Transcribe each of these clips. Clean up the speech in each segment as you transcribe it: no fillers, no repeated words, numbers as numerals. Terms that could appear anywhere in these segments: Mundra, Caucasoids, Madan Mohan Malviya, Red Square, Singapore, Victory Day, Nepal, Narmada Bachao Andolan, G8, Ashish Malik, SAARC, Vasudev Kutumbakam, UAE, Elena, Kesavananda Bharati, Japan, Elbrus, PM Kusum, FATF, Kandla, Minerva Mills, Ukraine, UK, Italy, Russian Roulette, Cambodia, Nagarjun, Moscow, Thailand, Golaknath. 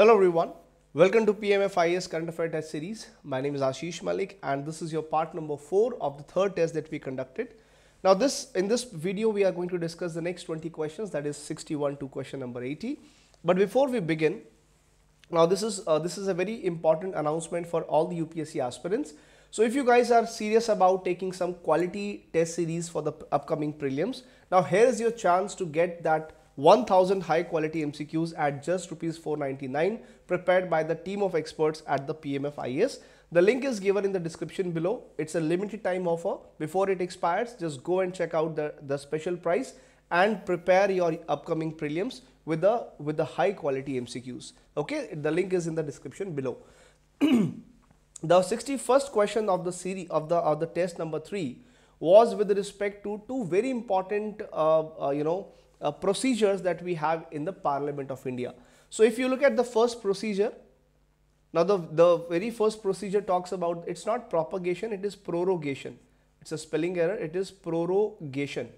Hello everyone, welcome to PMFIS Current Affairs Test Series. My name is Ashish Malik and this is your part number 4 of the third test that we conducted. Now in this video we are going to discuss the next 20 questions, that is 61 to question number 80. But before we begin, now this is a very important announcement for all the UPSC aspirants. So if you guys are serious about taking some quality test series for the upcoming prelims, now here is your chance to get that 1000 high quality MCQs at just ₹499 prepared by the team of experts at the PMFIS. The link is given in the description below. It's a limited time offer. Before it expires, just go and check out the special price and prepare your upcoming prelims with the high quality MCQs. Okay, the link is in the description below. The 61st question of the series of the test number 3 was with respect to two very important procedures that we have in the Parliament of India. So if you look at the first procedure, now the very first procedure talks about, it's not propagation, it is prorogation. It's a spelling error, it is prorogation.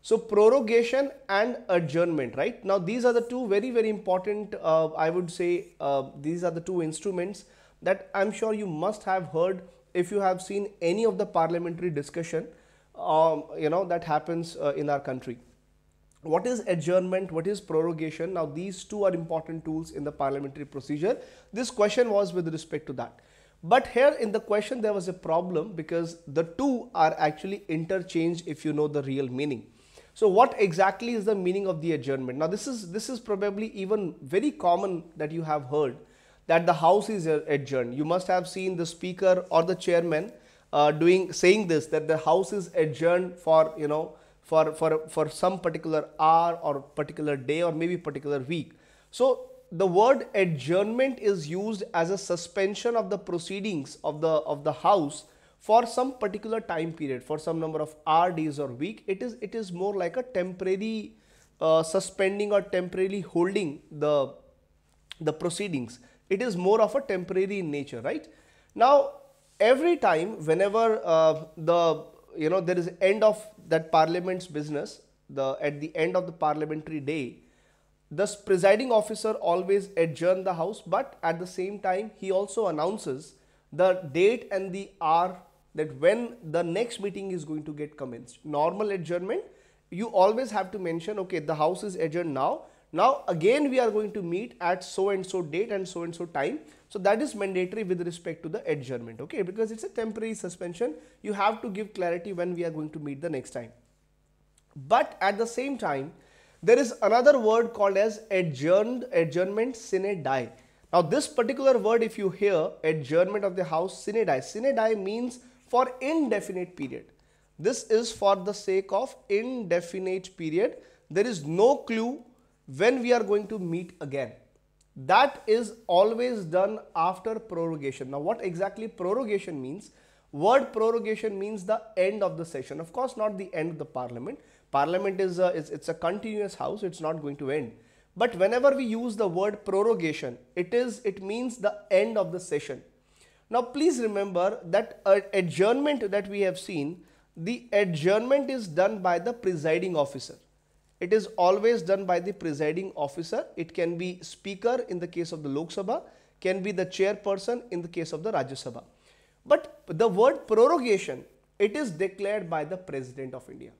So prorogation and adjournment, right? Now these are the two very, very important, I would say these are the two instruments that I'm sure you must have heard if you have seen any of the parliamentary discussion that happens in our country. What is adjournment? What is prorogation? Now these two are important tools in the parliamentary procedure. This question was with respect to that. But here in the question there was a problem because the two are actually interchanged if you know the real meaning. So what exactly is the meaning of the adjournment? Now this is probably even very common that you have heard that the house is adjourned. You must have seen the speaker or the chairman saying this, that the house is adjourned for, you know, for some particular hour or particular day or maybe particular week. So the word adjournment is used as a suspension of the proceedings of the house for some particular time period, for some number of hour, days or week. It is more like a temporary suspending or temporarily holding the proceedings. It is more of a temporary in nature, right? Now every time whenever there is end of that parliament's business, at the end of the parliamentary day, the presiding officer always adjourns the house, but at the same time he also announces the date and the hour that when the next meeting is going to get commenced. Normal adjournment, you always have to mention, okay, the house is adjourned now. Now again we are going to meet at so and so date and so time. So that is mandatory with respect to the adjournment, okay, because it's a temporary suspension. You have to give clarity when we are going to meet the next time. But at the same time, there is another word called as adjournment sine die. Now this particular word, if you hear adjournment of the house sine die means for indefinite period. This is for the sake of indefinite period. There is no clue when we are going to meet again. That is always done after prorogation. Now what exactly prorogation means? Word prorogation means the end of the session. Of course not the end of the parliament. Parliament it's a continuous house, it's not going to end. But whenever we use the word prorogation, it means the end of the session. Now please remember that adjournment that we have seen, the adjournment is done by the presiding officer. It is always done by the presiding officer. It can be speaker in the case of the Lok Sabha, can be the chairperson in the case of the Rajya Sabha. But the word prorogation, it is declared by the President of India.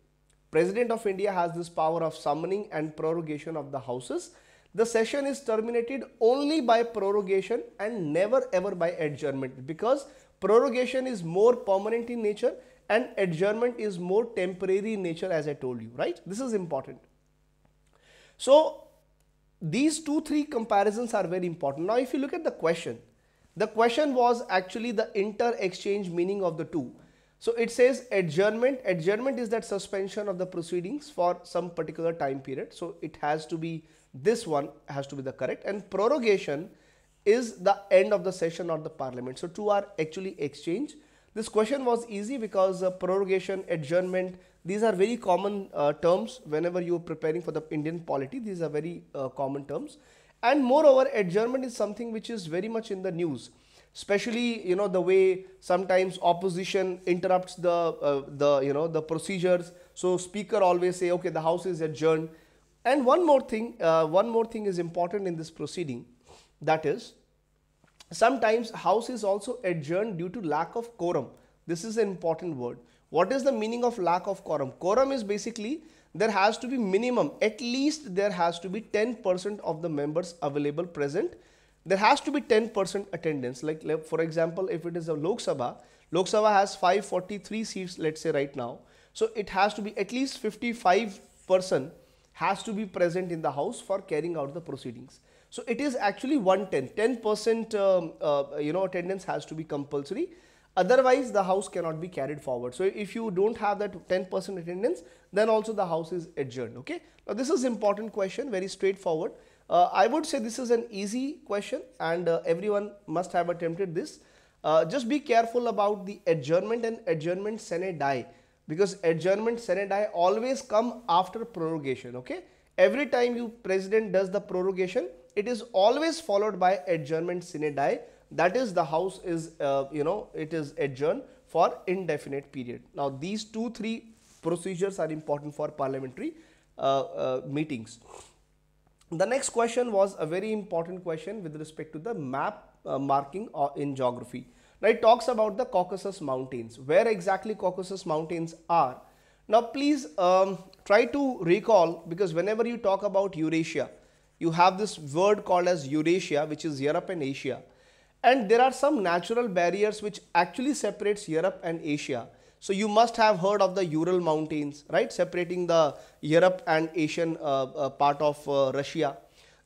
President of India has this power of summoning and prorogation of the houses. The session is terminated only by prorogation and never ever by adjournment, because prorogation is more permanent in nature and adjournment is more temporary in nature, as I told you, right? This is important. So these three comparisons are very important. Now if you look at the question was actually the inter-exchange meaning of the two. So it says adjournment. Adjournment is that suspension of the proceedings for some particular time period. So it has to be, this one has to be the correct. And prorogation is the end of the session or the parliament. So two are actually exchanged. This question was easy because prorogation, adjournment, these are very common terms whenever you are preparing for the Indian polity. These are very common terms. And moreover, adjournment is something which is very much in the news, especially, you know, the way sometimes opposition interrupts the procedures. So speaker always say, okay, the house is adjourned. And one more thing is important in this proceeding. That is, sometimes house is also adjourned due to lack of quorum. This is an important word. What is the meaning of lack of quorum? Quorum is basically there has to be minimum, at least there has to be 10% of the members available present. There has to be 10% attendance. Like for example, if it is a Lok Sabha has 543 seats, let's say right now. So it has to be at least 55% has to be present in the house for carrying out the proceedings. So it is actually 10% attendance has to be compulsory. Otherwise, the house cannot be carried forward. So if you don't have that 10% attendance, then also the house is adjourned. Okay. Now this is important question, very straightforward. I would say this is an easy question and everyone must have attempted this. Just be careful about the adjournment and adjournment sine die, because adjournment sine die always come after prorogation. Okay. Every time you president does the prorogation, it is always followed by adjournment sine die. That is, the house is, it is adjourned for indefinite period. Now, these three procedures are important for parliamentary meetings. The next question was a very important question with respect to the map marking in geography. Now, it talks about the Caucasus Mountains, where exactly Caucasus Mountains are. Now, please try to recall, because whenever you talk about Eurasia, you have this word called as Eurasia, which is Europe and Asia. And there are some natural barriers which actually separates Europe and Asia. So you must have heard of the Ural Mountains, right? Separating the Europe and Asian part of Russia.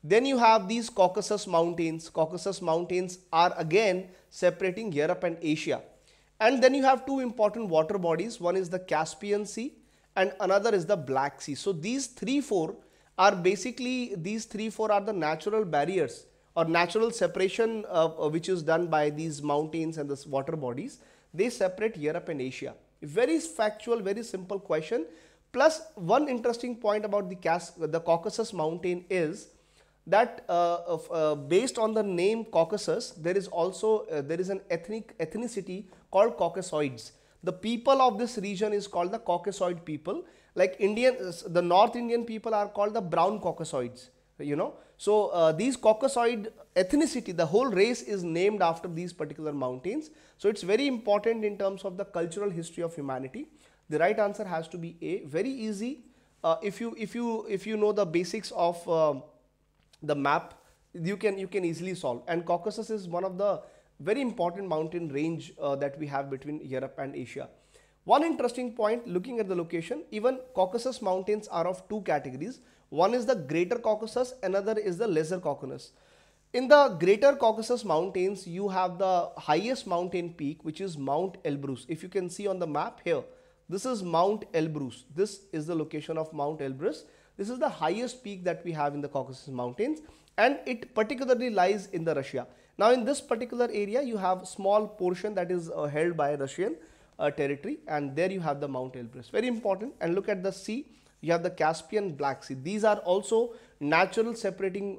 Then you have these Caucasus Mountains. Caucasus Mountains are again separating Europe and Asia. And then you have two important water bodies. One is the Caspian Sea and another is the Black Sea. So these three, four are the natural barriers or natural separation which is done by these mountains and the water bodies. They separate Europe and Asia. Very factual, very simple question. Plus, one interesting point about the Caucasus mountain is that based on the name Caucasus, there is also an ethnicity called Caucasoids. The people of this region is called the Caucasoid people. Like the North Indian people are called the brown Caucasoids. You know, so these Caucasoid ethnicity, the whole race is named after these particular mountains. So it's very important in terms of the cultural history of humanity. The right answer has to be A. Very easy. If you know the basics of the map, you can easily solve. And Caucasus is one of the very important mountain range that we have between Europe and Asia. One interesting point, looking at the location, even Caucasus mountains are of two categories. One is the Greater Caucasus, another is the Lesser Caucasus. In the Greater Caucasus mountains, you have the highest mountain peak, which is Mount Elbrus. If you can see on the map here, this is Mount Elbrus. This is the location of Mount Elbrus. This is the highest peak that we have in the Caucasus mountains, and it particularly lies in the Russia. Now, in this particular area, you have a small portion that is held by Russian territory, and there you have the Mount Elbrus. Very important. And look at the sea. You have the Caspian, Black Sea. These are also natural separating,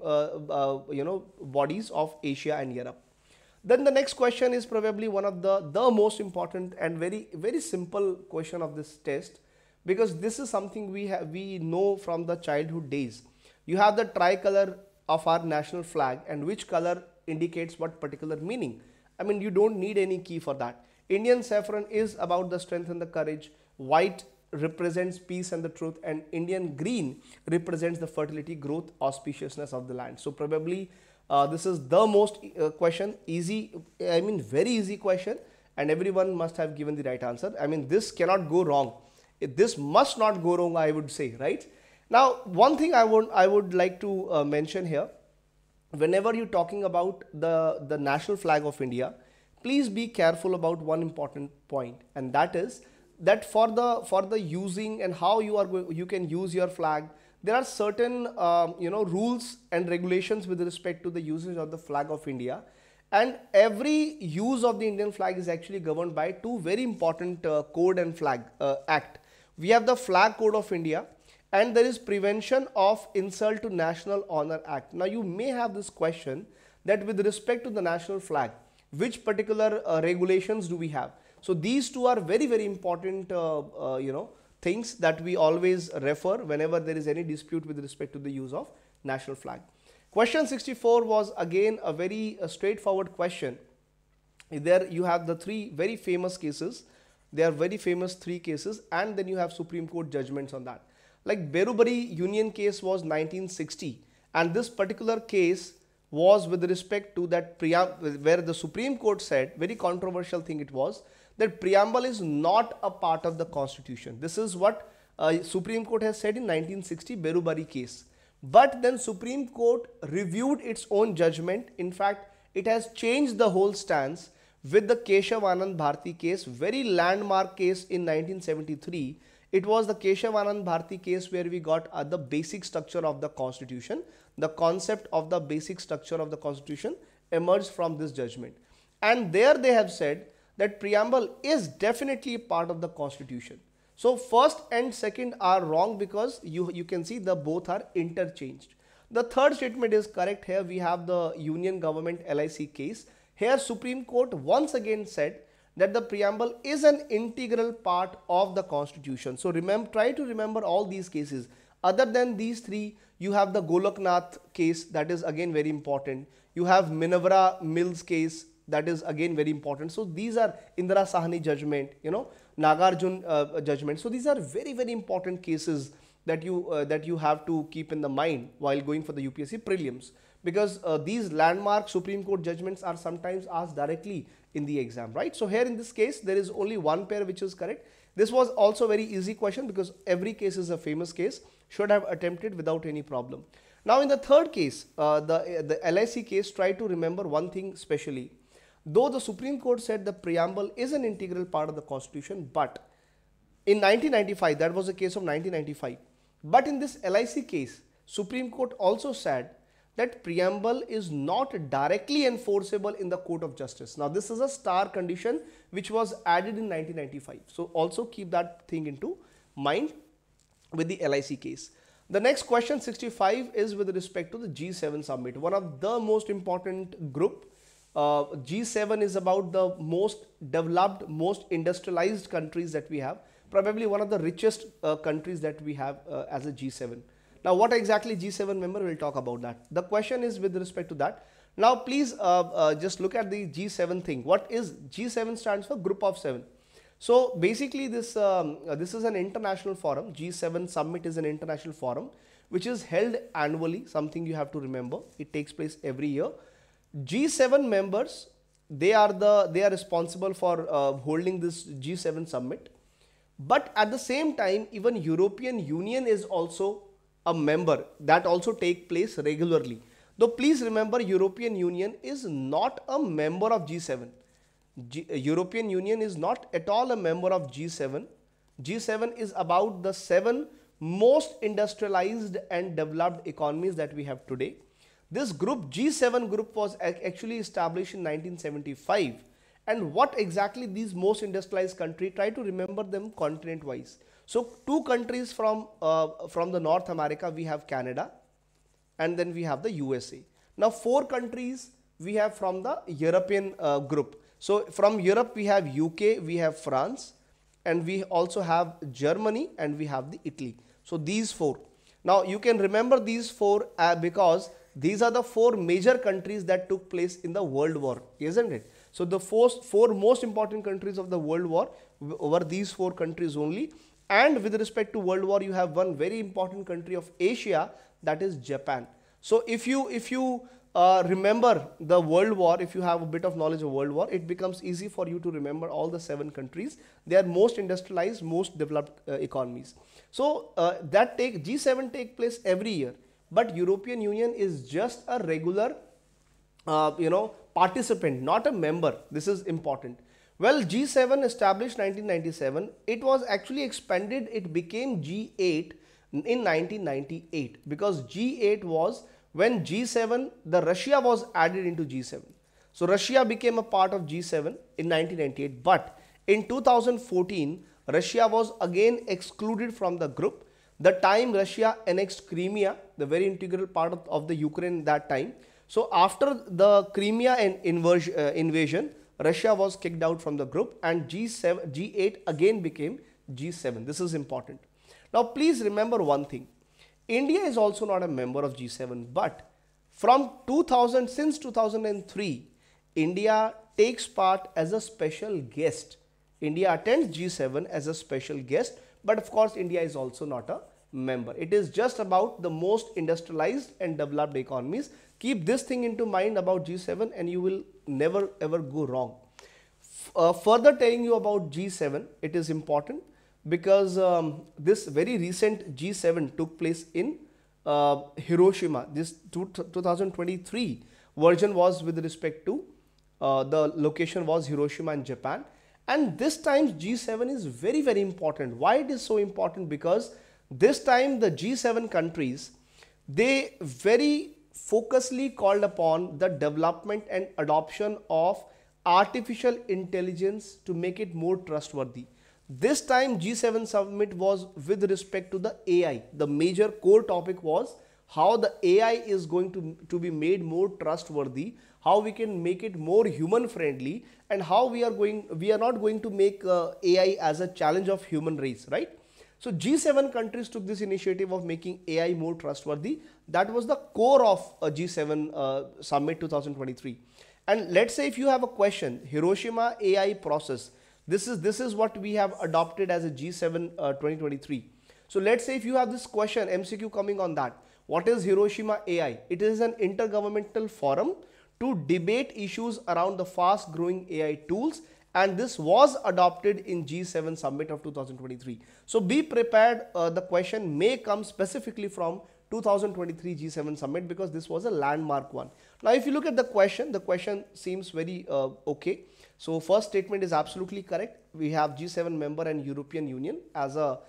bodies of Asia and Europe. Then the next question is probably one of the most important and very, very simple question of this test, because this is something we know from the childhood days. You have the tricolor of our national flag, and which color indicates what particular meaning. I mean, you don't need any key for that. Indian saffron is about the strength and the courage. White represents peace and the truth, and Indian green represents the fertility, growth, auspiciousness of the land. So probably this is the most question, very easy question, and everyone must have given the right answer. I mean, this cannot go wrong. This must not go wrong, I would say, right? Now, one thing I would like to mention here, whenever you're talking about the national flag of India, please be careful about one important point, and that is that for the using and how you can use your flag, there are certain rules and regulations with respect to the usage of the flag of India, and every use of the Indian flag is actually governed by two very important code and flag act. We have the Flag Code of India, and there is Prevention of Insult to National Honor Act. Now you may have this question that with respect to the national flag, which particular regulations do we have? So these two are very, very important, things that we always refer whenever there is any dispute with respect to the use of national flag. Question 64 was again a very straightforward question. There you have the three very famous cases. They are very famous three cases, and then you have Supreme Court judgments on that. Like Berubari Union case was 1960, and this particular case was with respect to that preamble, where the Supreme Court said, very controversial thing it was, that preamble is not a part of the Constitution. This is what Supreme Court has said in 1960 Berubari case. But then Supreme Court reviewed its own judgment. In fact, it has changed the whole stance with the Kesavananda Bharati case, very landmark case in 1973. It was the Kesavananda Bharati case where we got the basic structure of the Constitution. The concept of the basic structure of the Constitution emerged from this judgment. And there they have said that preamble is definitely part of the Constitution. So first and second are wrong because you can see the both are interchanged. The third statement is correct. Here we have the Union Government LIC case. Here Supreme Court once again said that the preamble is an integral part of the Constitution. So remember, try to remember all these cases. Other than these three, you have the Golaknath case, that is again very important. You have Minerva Mills case, that is again very important. So these are Indira Sahni judgment, you know, Nagarjun judgment. So these are very, very important cases that you have to keep in the mind while going for the UPSC prelims. Because these landmark Supreme Court judgments are sometimes asked directly in the exam, right? So here in this case, there is only one pair which is correct. This was also a very easy question because every case is a famous case, should have attempted without any problem. Now in the third case, the LIC case, try to remember one thing specially. Though the Supreme Court said the preamble is an integral part of the Constitution, but in 1995, that was the case of 1995. But in this LIC case, Supreme Court also said that preamble is not directly enforceable in the court of justice. Now this is a star condition which was added in 1995. So also keep that thing into mind with the LIC case. The next question 65 is with respect to the G7 summit, one of the most important group. G7 is about the most developed, most industrialized countries that we have, probably one of the richest countries that we have as a G7. Now, what exactly G7 member, we'll talk about that. The question is with respect to that. Now, please just look at the G7 thing. What is G7? Stands for Group of 7. So, basically this is an international forum. G7 summit is an international forum which is held annually, something you have to remember. It takes place every year. G7 members, they are responsible for holding this G7 summit. But at the same time, even European Union is also a member. That also take place regularly. Though please remember, European Union is not a member of G7. European Union is not at all a member of G7. G7 is about the 7 most industrialized and developed economies that we have today. This group, G7 group, was actually established in 1975. And what exactly these most industrialized countries, try to remember them continent wise. So two countries from the North America, we have Canada and then we have the USA. Now 4 countries we have from the European group. So from Europe we have UK, we have France, and we also have Germany, and we have the Italy. So these 4. Now you can remember these 4 because these are the 4 major countries that took place in the World War, isn't it? So the 4 most important countries of the World War were these 4 countries only. And with respect to World War, you have one very important country of Asia, that is Japan. So if you remember the World War, if you have a bit of knowledge of World War, it becomes easy for you to remember all the 7 countries. They are most industrialized, most developed economies. So G7 take place every year, but European Union is just a regular, participant, not a member. This is important. Well, G7 established 1997. It was actually expanded. It became G8 in 1998 because G8 was when G7, the Russia was added into G7. So Russia became a part of G7 in 1998. But in 2014, Russia was again excluded from the group. The time Russia annexed Crimea, the very integral part of the Ukraine that time. So after the Crimea invasion, Russia was kicked out from the group, and G8 again became G7. This is important. Now please remember one thing. India is also not a member of G7, but From 2000, since 2003, India takes part as a special guest. India attends G7 as a special guest, but of course India is also not a member. It is just about the most industrialized and developed economies. Keep this thing into mind about G7 and you will never ever go wrong. Further telling you about G7, it is important because this very recent G7 took place in Hiroshima. This 2023 version was with respect to the location was Hiroshima in Japan. And this time G7 is very, very important. Why it is so important? Because this time the G7 countries, they very focusedly called upon the development and adoption of artificial intelligence to make it more trustworthy. This time G7 summit was with respect to the AI. The major core topic was how the AI is going to be made more trustworthy, how we can make it more human friendly, and how we are not going to make AI as a challenge of human race, right? So G7 countries took this initiative of making AI more trustworthy. That was the core of G7 summit 2023. And let's say if you have a question, Hiroshima AI process, this is what we have adopted as a G7 2023. So let's say if you have this question, MCQ coming on that, what is Hiroshima AI? It is an intergovernmental forum to debate issues around the fast growing AI tools. And this was adopted in G7 summit of 2023. So be prepared, the question may come specifically from 2023 G7 summit because this was a landmark one. Now if you look at the question seems very okay. So first statement is absolutely correct. We have G7 member and European Union as a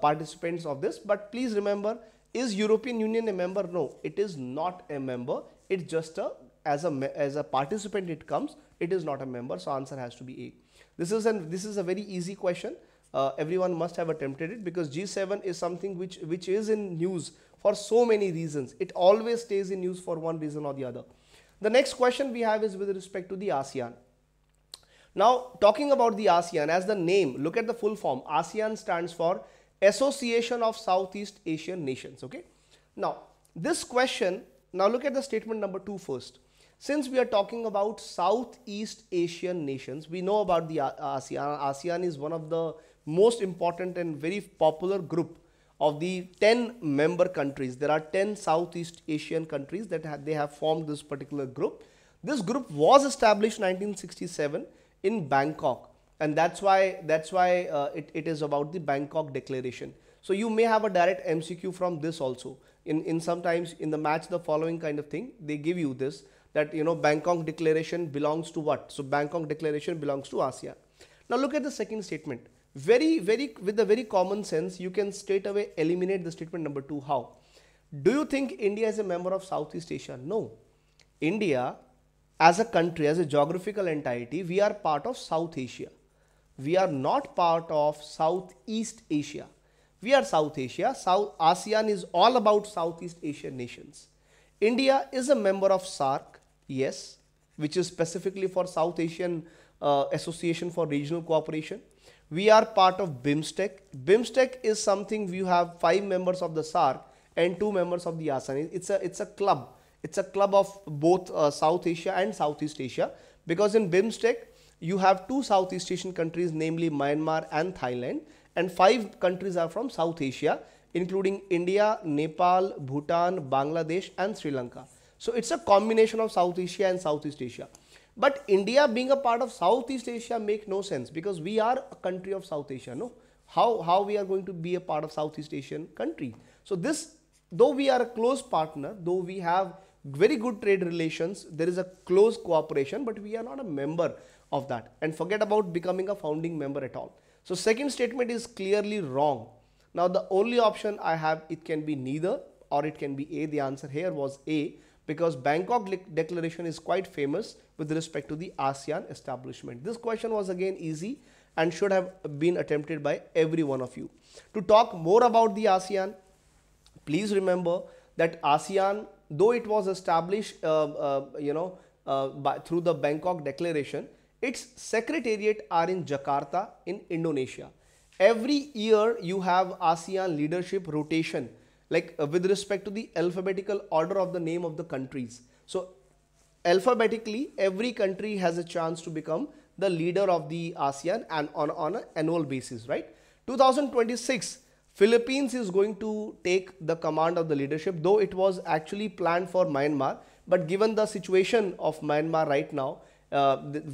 participants of this. But please remember, is European Union a member? No, it is not a member. It's just a as a participant it comes. It is not a member, so answer has to be A. This is a very easy question. Everyone must have attempted it because G7 is something which is in news for so many reasons. It always stays in news for one reason or the other. The next question we have is with respect to the ASEAN. Now talking about the ASEAN, as the name, look at the full form. ASEAN stands for Association of Southeast Asian Nations. Okay. Now this question, now look at the statement number 2 first. Since we are talking about Southeast Asian nations, we know about the ASEAN. ASEAN is one of the most important and very popular group of the 10 member countries. There are 10 Southeast Asian countries that they have formed this particular group. This group was established in 1967 in Bangkok, and that's why it is about the Bangkok Declaration. So you may have a direct MCQ from this also. In sometimes in the match the following kind of thing, they give you this. That, you know, Bangkok Declaration belongs to what? So Bangkok Declaration belongs to ASEAN. Now look at the second statement. With a very common sense, you can straight away eliminate the statement number 2. How? Do you think India is a member of Southeast Asia? No. India as a country, as a geographical entity, we are part of South Asia. We are not part of Southeast Asia. We are South Asia. South ASEAN is all about Southeast Asian nations. India is a member of SAARC. Yes, which is specifically for South Asian Association for Regional Cooperation. We are part of BIMSTEC. BIMSTEC is something we have 5 members of the SAARC and 2 members of the ASEAN. It's a club. It's a club of both South Asia and Southeast Asia, because in BIMSTEC you have 2 Southeast Asian countries, namely Myanmar and Thailand, and 5 countries are from South Asia, including India, Nepal, Bhutan, Bangladesh and Sri Lanka. So it's a combination of South Asia and Southeast Asia. But India being a part of Southeast Asia make no sense because we are a country of South Asia. No, how we are going to be a part of Southeast Asian country? So this, though we are a close partner, though we have very good trade relations, there is a close cooperation, but we are not a member of that. And forget about becoming a founding member at all. So second statement is clearly wrong. Now the only option I have, it can be neither or it can be A. The answer here was A. Because Bangkok Declaration is quite famous with respect to the ASEAN establishment. This question was again easy and should have been attempted by every one of you. To talk more about the ASEAN, please remember that ASEAN, though it was established through the Bangkok Declaration, its secretariat are in Jakarta in Indonesia. Every year you have ASEAN leadership rotation like with respect to the alphabetical order of the name of the countries. So alphabetically, every country has a chance to become the leader of the ASEAN and on an annual basis, right? 2026, Philippines is going to take the command of the leadership, though it was actually planned for Myanmar. But given the situation of Myanmar right now,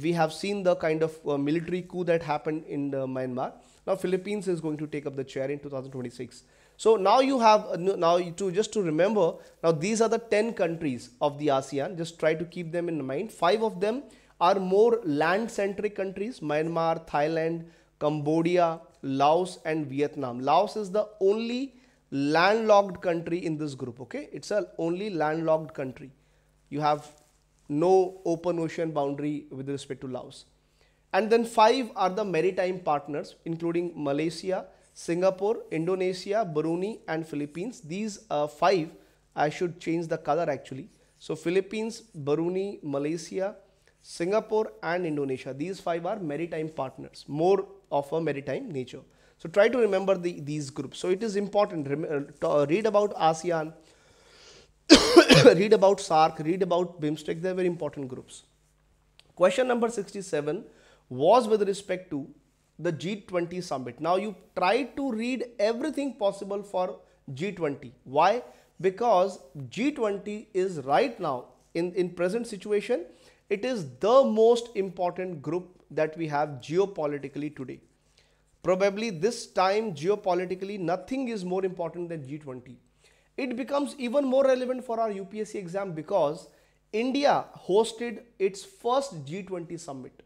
we have seen the kind of military coup that happened in Myanmar. Now Philippines is going to take up the chair in 2026. So now you have, just to remember, now these are the 10 countries of the ASEAN. Just try to keep them in mind. 5 of them are more land-centric countries: Myanmar, Thailand, Cambodia, Laos and Vietnam. Laos is the only landlocked country in this group, okay? It's the only landlocked country. You have no open ocean boundary with respect to Laos. And then 5 are the maritime partners, including Malaysia, Singapore, Indonesia, Brunei and Philippines. These 5, I should change the color actually. So Philippines, Brunei, Malaysia, Singapore and Indonesia. These 5 are maritime partners, more of a maritime nature. So try to remember these groups. So it is important to read about ASEAN, read about SAARC, read about BIMSTEC. They are very important groups. Question number 67 was with respect to the G20 summit. Now you try to read everything possible for G20. Why? Because G20 is right now in present situation, it is the most important group that we have geopolitically today. Probably this time geopolitically nothing is more important than G20. It becomes even more relevant for our UPSC exam because India hosted its first G20 summit.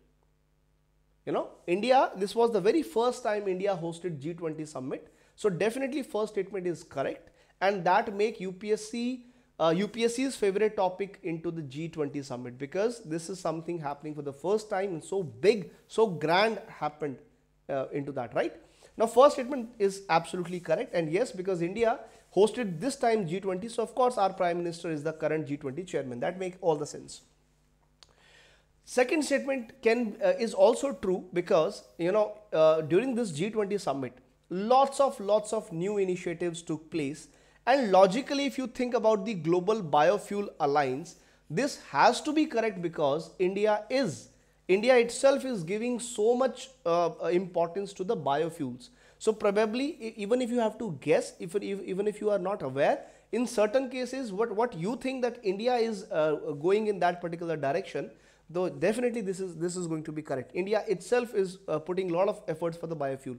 You know, India, this was the very first time India hosted G20 summit. So definitely first statement is correct, and that make UPSC's favorite topic into the G20 summit, because this is something happening for the first time and so big, so grand happened into that, right? Now first statement is absolutely correct, and yes, because India hosted this time G20, so of course our Prime Minister is the current G20 chairman. That makes all the sense. Second statement is also true, because you know during this G20 summit lots of new initiatives took place, and logically if you think about the Global Biofuel Alliance, this has to be correct because India itself is giving so much importance to the biofuels. So probably even if you have to guess, even if you are not aware, in certain cases what you think that India is going in that particular direction, though definitely this is going to be correct. India itself is putting a lot of efforts for the biofuel.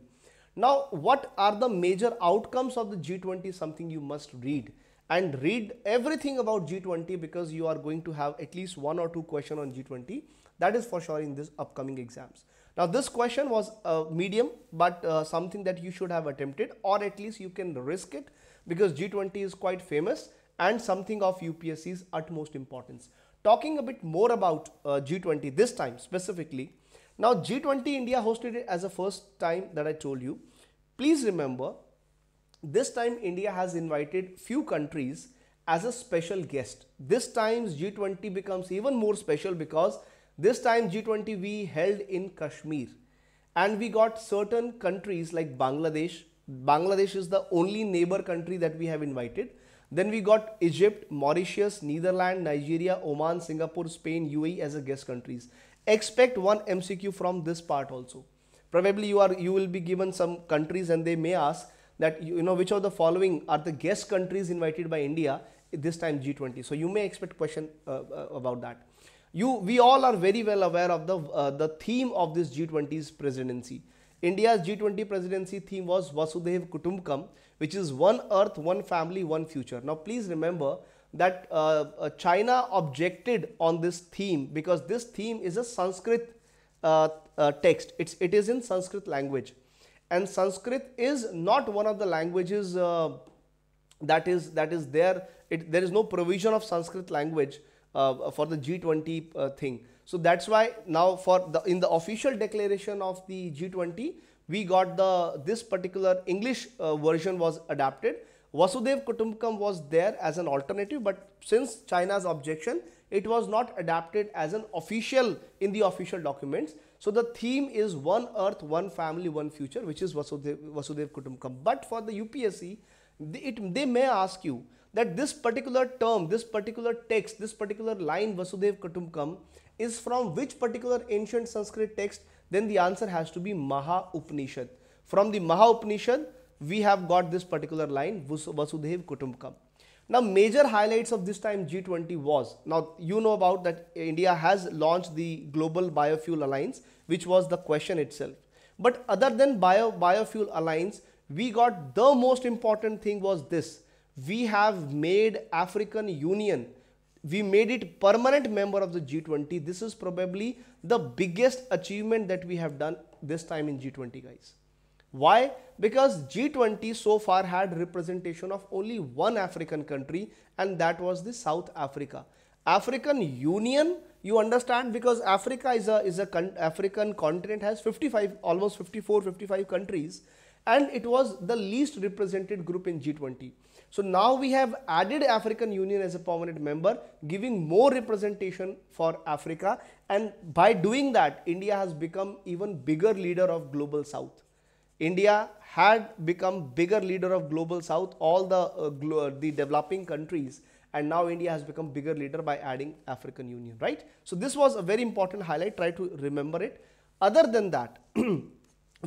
Now what are the major outcomes of the G20? Something you must read, and read everything about G20, because you are going to have at least 1 or 2 questions on G20. That is for sure in this upcoming exams. Now this question was medium, but something that you should have attempted, or at least you can risk it, because G20 is quite famous and something of UPSC's utmost importance. Talking a bit more about G20 this time specifically. Now G20 India hosted it as a first time that I told you. Please remember, this time India has invited few countries as a special guest. This time G20 becomes even more special, because this time G20 we held in Kashmir, and we got certain countries like Bangladesh. Bangladesh is the only neighbor country that we have invited. Then we got Egypt, Mauritius, Netherlands, Nigeria, Oman, Singapore, Spain, UAE as a guest countries. Expect one MCQ from this part also. Probably you will be given some countries, and they may ask that which of the following are the guest countries invited by India this time G20. So you may expect question about that. We all are very well aware of the theme of this G20's presidency. India's G20 presidency theme was Vasudev Kutumbakam, which is one earth, one family, one future. Now please remember that China objected on this theme, because this theme is a Sanskrit text. It is in Sanskrit language, and Sanskrit is not one of the languages that is there. There is no provision of Sanskrit language for the G20 thing. So that's why now in the official declaration of the G20, we got this particular English version was adapted. Vasudev Kutumbakam was there as an alternative, but since China's objection, it was not adapted as an official in the official documents. So the theme is one earth, one family, one future, which is Vasudev Kutumbakam. But for the UPSC, they may ask you that this particular term, this particular text, this particular line Vasudev Kutumbakam is from which particular ancient Sanskrit text, then the answer has to be Maha Upanishad. From the Maha Upanishad, we have got this particular line Vasudev Kutumbakam. Now, major highlights of this time G20 was, now you know about that India has launched the Global Biofuel Alliance, which was the question itself. But other than Biofuel Alliance, we got the most important thing was this. We have made African Union, we made it permanent member of the G20. This is probably the biggest achievement that we have done this time in G20, guys. Why? Because G20 so far had representation of only one African country, and that was the South Africa. African Union, you understand, because Africa is an African continent, has 55, almost 54, 55 countries, and it was the least represented group in G20. So now we have added African Union as a permanent member, giving more representation for Africa, and by doing that, India has become even bigger leader of Global South. India had become bigger leader of Global South, all the developing countries, and now India has become bigger leader by adding African Union, right? So this was a very important highlight, try to remember it. Other than that,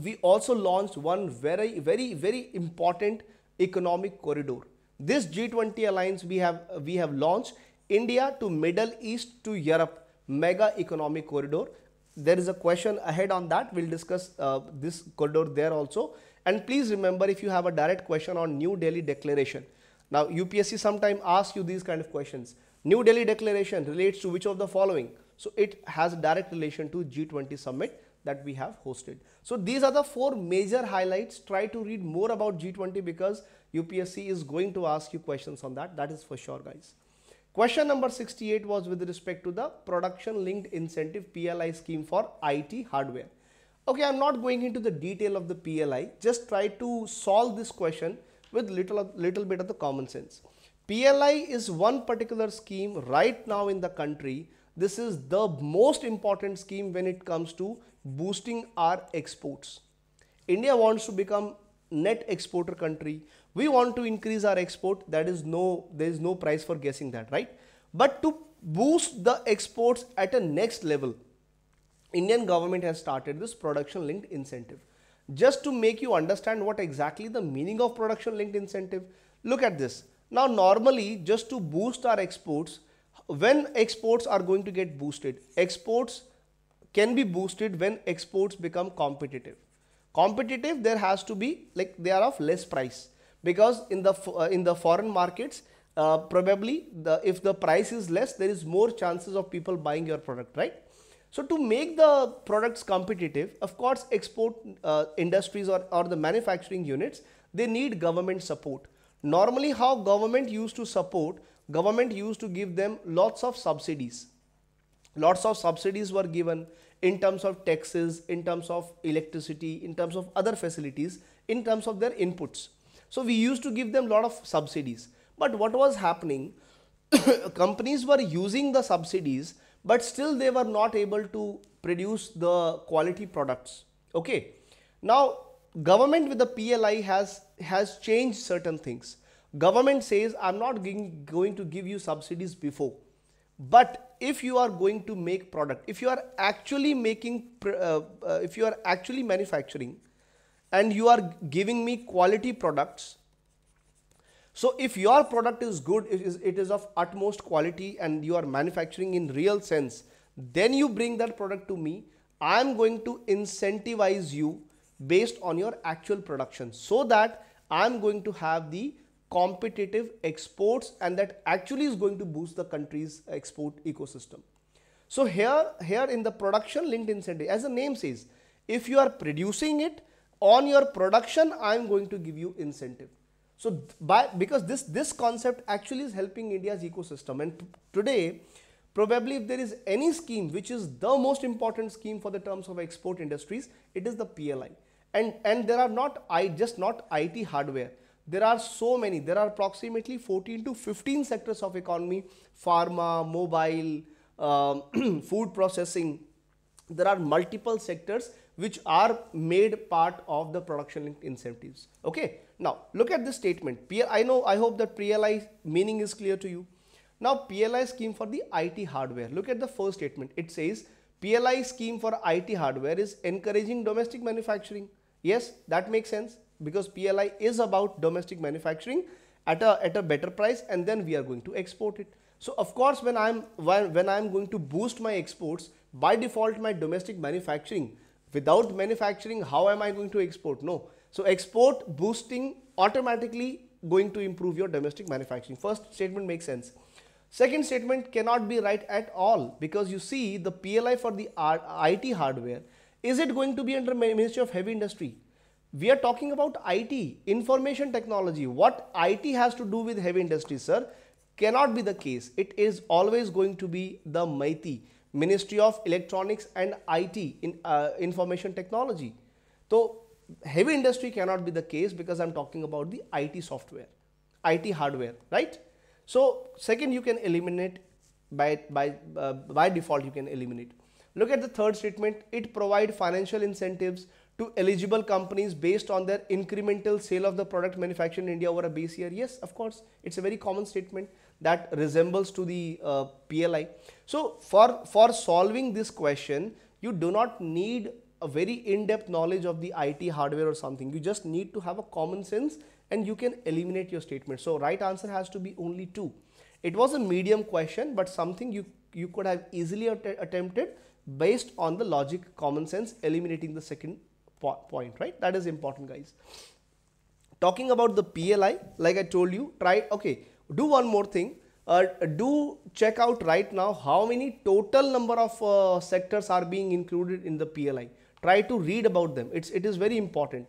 we also launched one very, very, very important economic corridor. This G20 alliance we have launched India to Middle East to Europe mega economic corridor. There is a question ahead on that. We'll discuss this corridor there also. And please remember, if you have a direct question on New Delhi Declaration. Now, UPSC sometimes asks you these kind of questions. New Delhi Declaration relates to which of the following? So it has a direct relation to G20 summit that we have hosted. So these are the four major highlights. Try to read more about G20 because UPSC is going to ask you questions on that. That is for sure, guys. Question number 68 was with respect to the production linked incentive PLI scheme for IT hardware. Okay, I'm not going into the detail of the PLI, just try to solve this question with little bit of the common sense. PLI is one particular scheme right now in the country. This is the most important scheme when it comes to boosting our exports. India wants to become net exporter country. We want to increase our export. That is there is no price for guessing that, right? But to boost the exports at a next level, Indian government has started this production linked incentive. Just to make you understand what exactly the meaning of production linked incentive, look at this. Now, normally just to boost our exports, when exports are going to get boosted, exports can be boosted when exports become competitive. Competitive, there has to be, like, they are of less price, because in the foreign markets, probably if the price is less, there is more chances of people buying your product, right? So to make the products competitive, of course, export industries or the manufacturing units, they need government support. Normally, how government used to support, government used to give them lots of subsidies. Lots of subsidies were given in terms of taxes, in terms of electricity, in terms of other facilities, in terms of their inputs. So we used to give them a lot of subsidies. But what was happening, companies were using the subsidies, but still they were not able to produce the quality products. Okay. Now, government with the PLI has changed certain things. Government says, I'm not going to give you subsidies before, but if you are going to make product, if you are actually making, if you are actually manufacturing and you are giving me quality products, so if your product is good, it is of utmost quality and you are manufacturing in real sense, then you bring that product to me, I am going to incentivize you based on your actual production, so that I am going to have the competitive exports, and that actually is going to boost the country's export ecosystem. So here in the production linked incentive, as the name says, if you are producing it, on your production I am going to give you incentive. So because this concept actually is helping India's ecosystem, and today probably if there is any scheme which is the most important scheme for the terms of export industries, it is the PLI. And there are not IT hardware. There are so many, there are approximately 14 to 15 sectors of economy, pharma, mobile, food processing. There are multiple sectors which are made part of the production linked incentives. Okay, Now, look at this statement. I hope that PLI meaning is clear to you. Now, PLI scheme for the IT hardware. Look at the first statement. It says PLI scheme for IT hardware is encouraging domestic manufacturing. Yes, that makes sense because PLI is about domestic manufacturing at a better price, and then we are going to export it. So of course, when I'm going to boost my exports, by default my domestic manufacturing, without manufacturing, how am I going to export? No. So export boosting automatically going to improve your domestic manufacturing. First statement makes sense. Second statement cannot be right at all, because you see the PLI for the IT hardware, is it going to be under Ministry of Heavy Industry? We are talking about IT, information technology. What IT has to do with heavy industry, sir? Cannot be the case. It is always going to be the MeitI, Ministry of Electronics and IT, in information technology. So heavy industry cannot be the case because I'm talking about the IT software, IT hardware, right? So second, you can eliminate by default, you can eliminate. Look at the third statement. It provides financial incentives to eligible companies based on their incremental sale of the product manufactured in India over a base year. Yes, of course, it's a very common statement that resembles to the PLI. So for solving this question, you do not need a very in-depth knowledge of the IT hardware or something. You just need to have a common sense and you can eliminate your statement. So right answer has to be only 2. It was a medium question, but something you could have easily attempted based on the logic, common sense, eliminating the second point, right? That is important, guys. Talking about the PLI, like I told you, do one more thing. Do check out right now how many total number of sectors are being included in the PLI. Try to read about them. It is very important.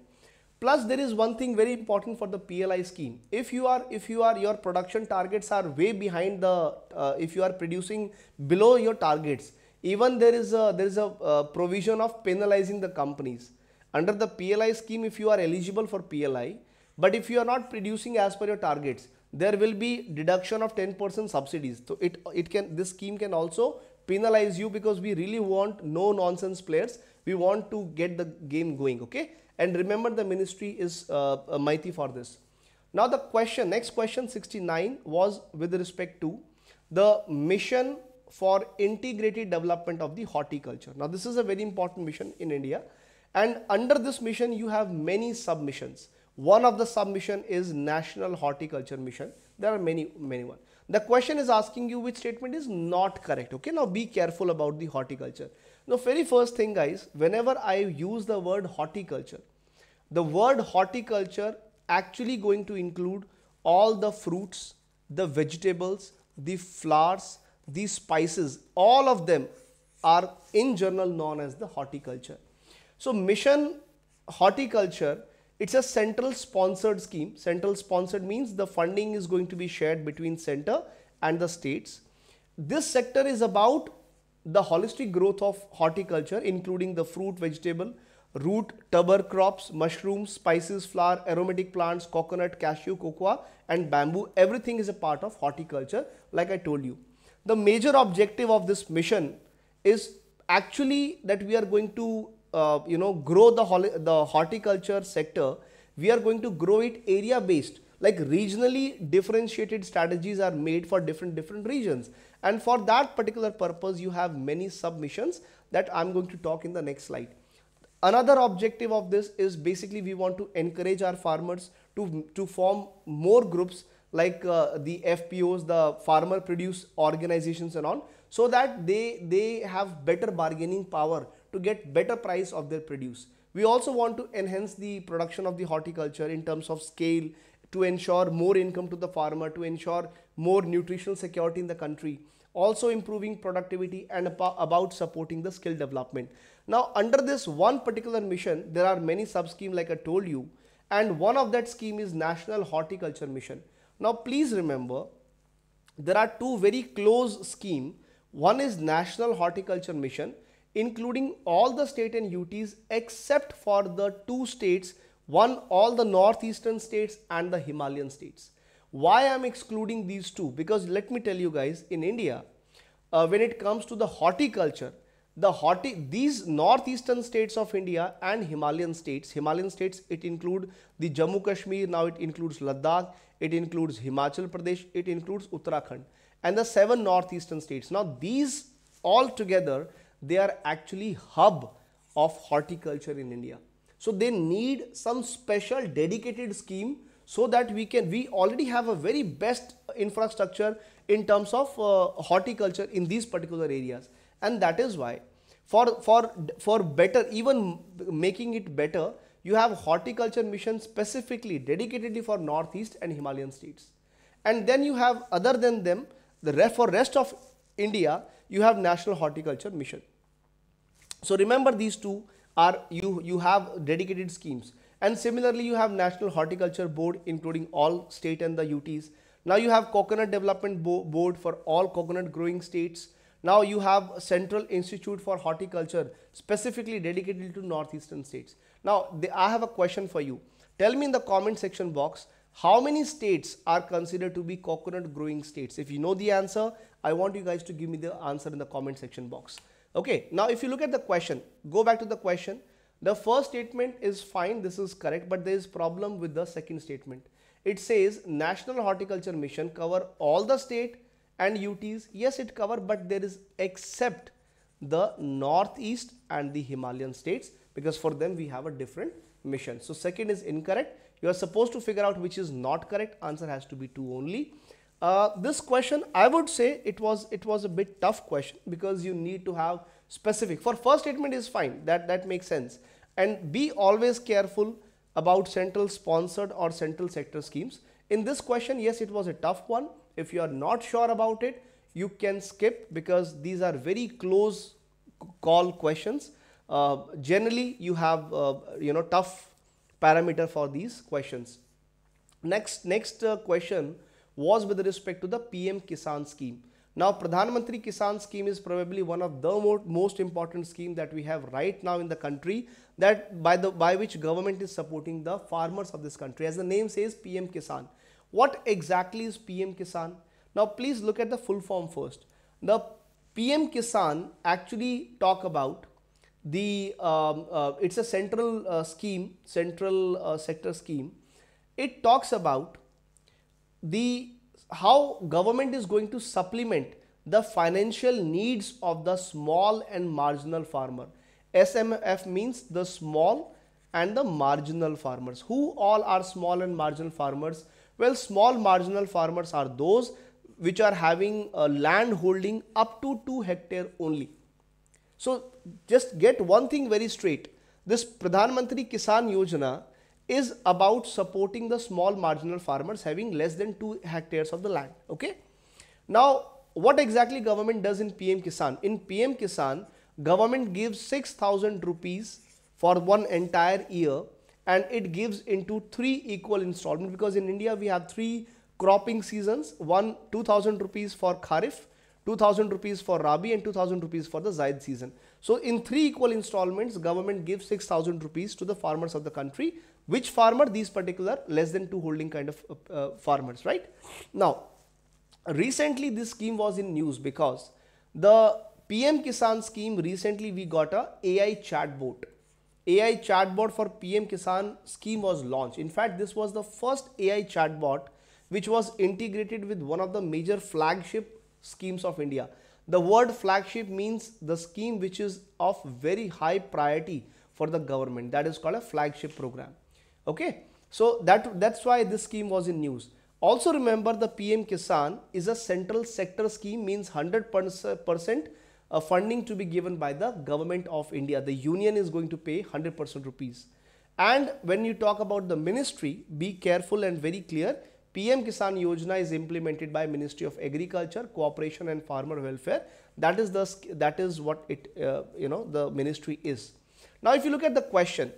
Plus, there is one thing very important for the PLI scheme. If your production targets are way behind the, if you are producing below your targets, even there is a provision of penalizing the companies. Under the PLI scheme, if you are eligible for PLI, but if you are not producing as per your targets, there will be deduction of 10% subsidies. So this scheme can also penalize you, because we really want no nonsense players. We want to get the game going, okay? And remember, the ministry is mighty for this. Now the question, next question 69 was with respect to the mission for integrated development of the horticulture. Now this is a very important mission in India. And under this mission, you have many submissions. One of the submission is National Horticulture Mission. There are many one. The question is asking you which statement is not correct. Okay, now be careful about the horticulture. Now, very first thing, guys, whenever I use the word horticulture actually going to include all the fruits, the vegetables, the flowers, the spices, all of them are in general known as the horticulture. So mission horticulture, it's a central sponsored scheme. Central sponsored means the funding is going to be shared between center and the states. This sector is about the holistic growth of horticulture, including the fruit, vegetable, root, tuber crops, mushrooms, spices, flower, aromatic plants, coconut, cashew, cocoa and bamboo. Everything is a part of horticulture, like I told you. The major objective of this mission is actually that we are going to grow the horticulture sector. We are going to grow it area based, like regionally differentiated strategies are made for different regions. And for that particular purpose, you have many submissions that I'm going to talk in the next slide. Another objective of this is basically we want to encourage our farmers to form more groups like the FPOs, the farmer produce organizations and on, so that they have better bargaining power to get better price of their produce. We also want to enhance the production of the horticulture in terms of scale, to ensure more income to the farmer, to ensure more nutritional security in the country, also improving productivity and about supporting the skill development. Now under this one particular mission, there are many sub-scheme, like I told you, and one of that scheme is National Horticulture Mission. Now please remember, there are two very close schemes. One is National Horticulture Mission, including all the state and UTs except for the 2 states, all the northeastern states and the Himalayan states. Why I'm excluding these two? Because let me tell you guys, in India, when it comes to the horticulture, These northeastern states of India and Himalayan states, it includes the Jammu Kashmir, now it includes Ladakh, it includes Himachal Pradesh, it includes Uttarakhand, and the 7 northeastern states. Now these all together, they are actually hub of horticulture in India. So they need some special dedicated scheme so that we already have a very best infrastructure in terms of horticulture in these particular areas. And that is why for better, even making it better, you have horticulture mission specifically dedicatedly for Northeast and Himalayan states. And then you have, other than them, for rest of India, you have National Horticulture Mission. So remember, these two are, you have dedicated schemes. And similarly, you have National Horticulture Board including all state and the UTs. Now you have Coconut Development Board for all coconut growing states. Now you have Central Institute for Horticulture specifically dedicated to northeastern states. Now I have a question for you. Tell me in the comment section box, how many states are considered to be coconut growing states? If you know the answer, I want you guys to give me the answer in the comment section box. Okay, now if you look at the question, go back to the question. The first statement is fine, this is correct, but there is problem with the second statement. It says National Horticulture Mission cover all the state and UTs. Yes, it cover, but there is except the Northeast and the Himalayan states, because for them we have a different mission. So second is incorrect. You are supposed to figure out which is not correct. Answer has to be 2 only. This question, I would say it was a bit tough question, because you need to have specific. For first statement is fine, that makes sense. And be always careful about central sponsored or central sector schemes. In this question, yes, it was a tough one. If you are not sure about it, you can skip, because these are very close call questions. Generally, you have tough parameter for these questions. Next question was with respect to the PM Kisan scheme. Now, Pradhan Mantri Kisan scheme is probably one of the most important scheme that we have right now in the country, that by which government is supporting the farmers of this country. As the name says, PM Kisan. What exactly is PM Kisan? Now please look at the full form first. The PM Kisan actually talk about the, it's a central scheme, central sector scheme. It talks about how government is going to supplement the financial needs of the small and marginal farmer. SMF means the small and the marginal farmers. Who all are small and marginal farmers? Well, small marginal farmers are those which are having a land holding up to 2 hectares only. So just get one thing very straight. This Pradhan Mantri Kisan Yojana is about supporting the small marginal farmers having less than 2 hectares of the land. Okay. Now, what exactly government does in PM Kisan? In PM Kisan, government gives 6,000 rupees for one entire year, and it gives into 3 equal installments, because in India we have 3 cropping seasons. 2,000 rupees for Kharif, 2,000 rupees for Rabi, and 2,000 rupees for the Zaid season. So in 3 equal installments, government gives 6,000 rupees to the farmers of the country. Which farmer? These particular less than 2 holding kind of farmers, right? Now, recently this scheme was in news because the PM Kisan scheme, recently we got a AI chatbot. AI chatbot for PM Kisan scheme was launched. In fact, this was the first AI chatbot which was integrated with one of the major flagship schemes of India. The word flagship means the scheme which is of very high priority for the government. That is called a flagship program. Okay, so that's why this scheme was in news. Also remember, the PM Kisan is a central sector scheme, means 100% funding to be given by the government of India. The union is going to pay 100% rupees. And when you talk about the ministry, be careful and very clear. PM Kisan Yojana is implemented by Ministry of Agriculture, Cooperation and Farmer Welfare. That is what it the ministry is. Now if you look at the question,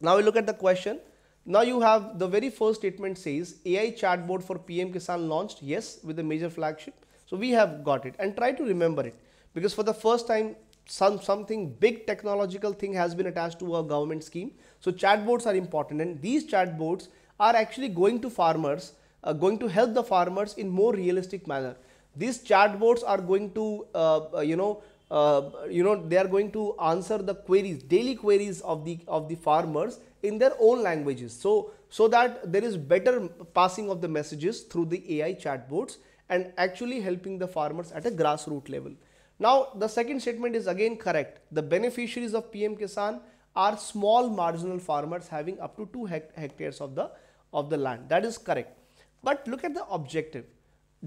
now you have the very first statement says AI chatbot for PM Kisan launched. Yes, with the major flagship. So we have got it, and try to remember it. Because for the first time, something big technological thing has been attached to a government scheme. So chatbots are important, and these chatbots are actually going to farmers, going to help the farmers in more realistic manner. These chatbots are going to they are going to answer the queries, daily queries of the farmers in their own languages. So that there is better passing of the messages through the AI chatbots and actually helping the farmers at a grassroots level. Now, the second statement is again correct. The beneficiaries of PM Kisan are small marginal farmers having up to 2 hectares of the land. That is correct. But look at the objective.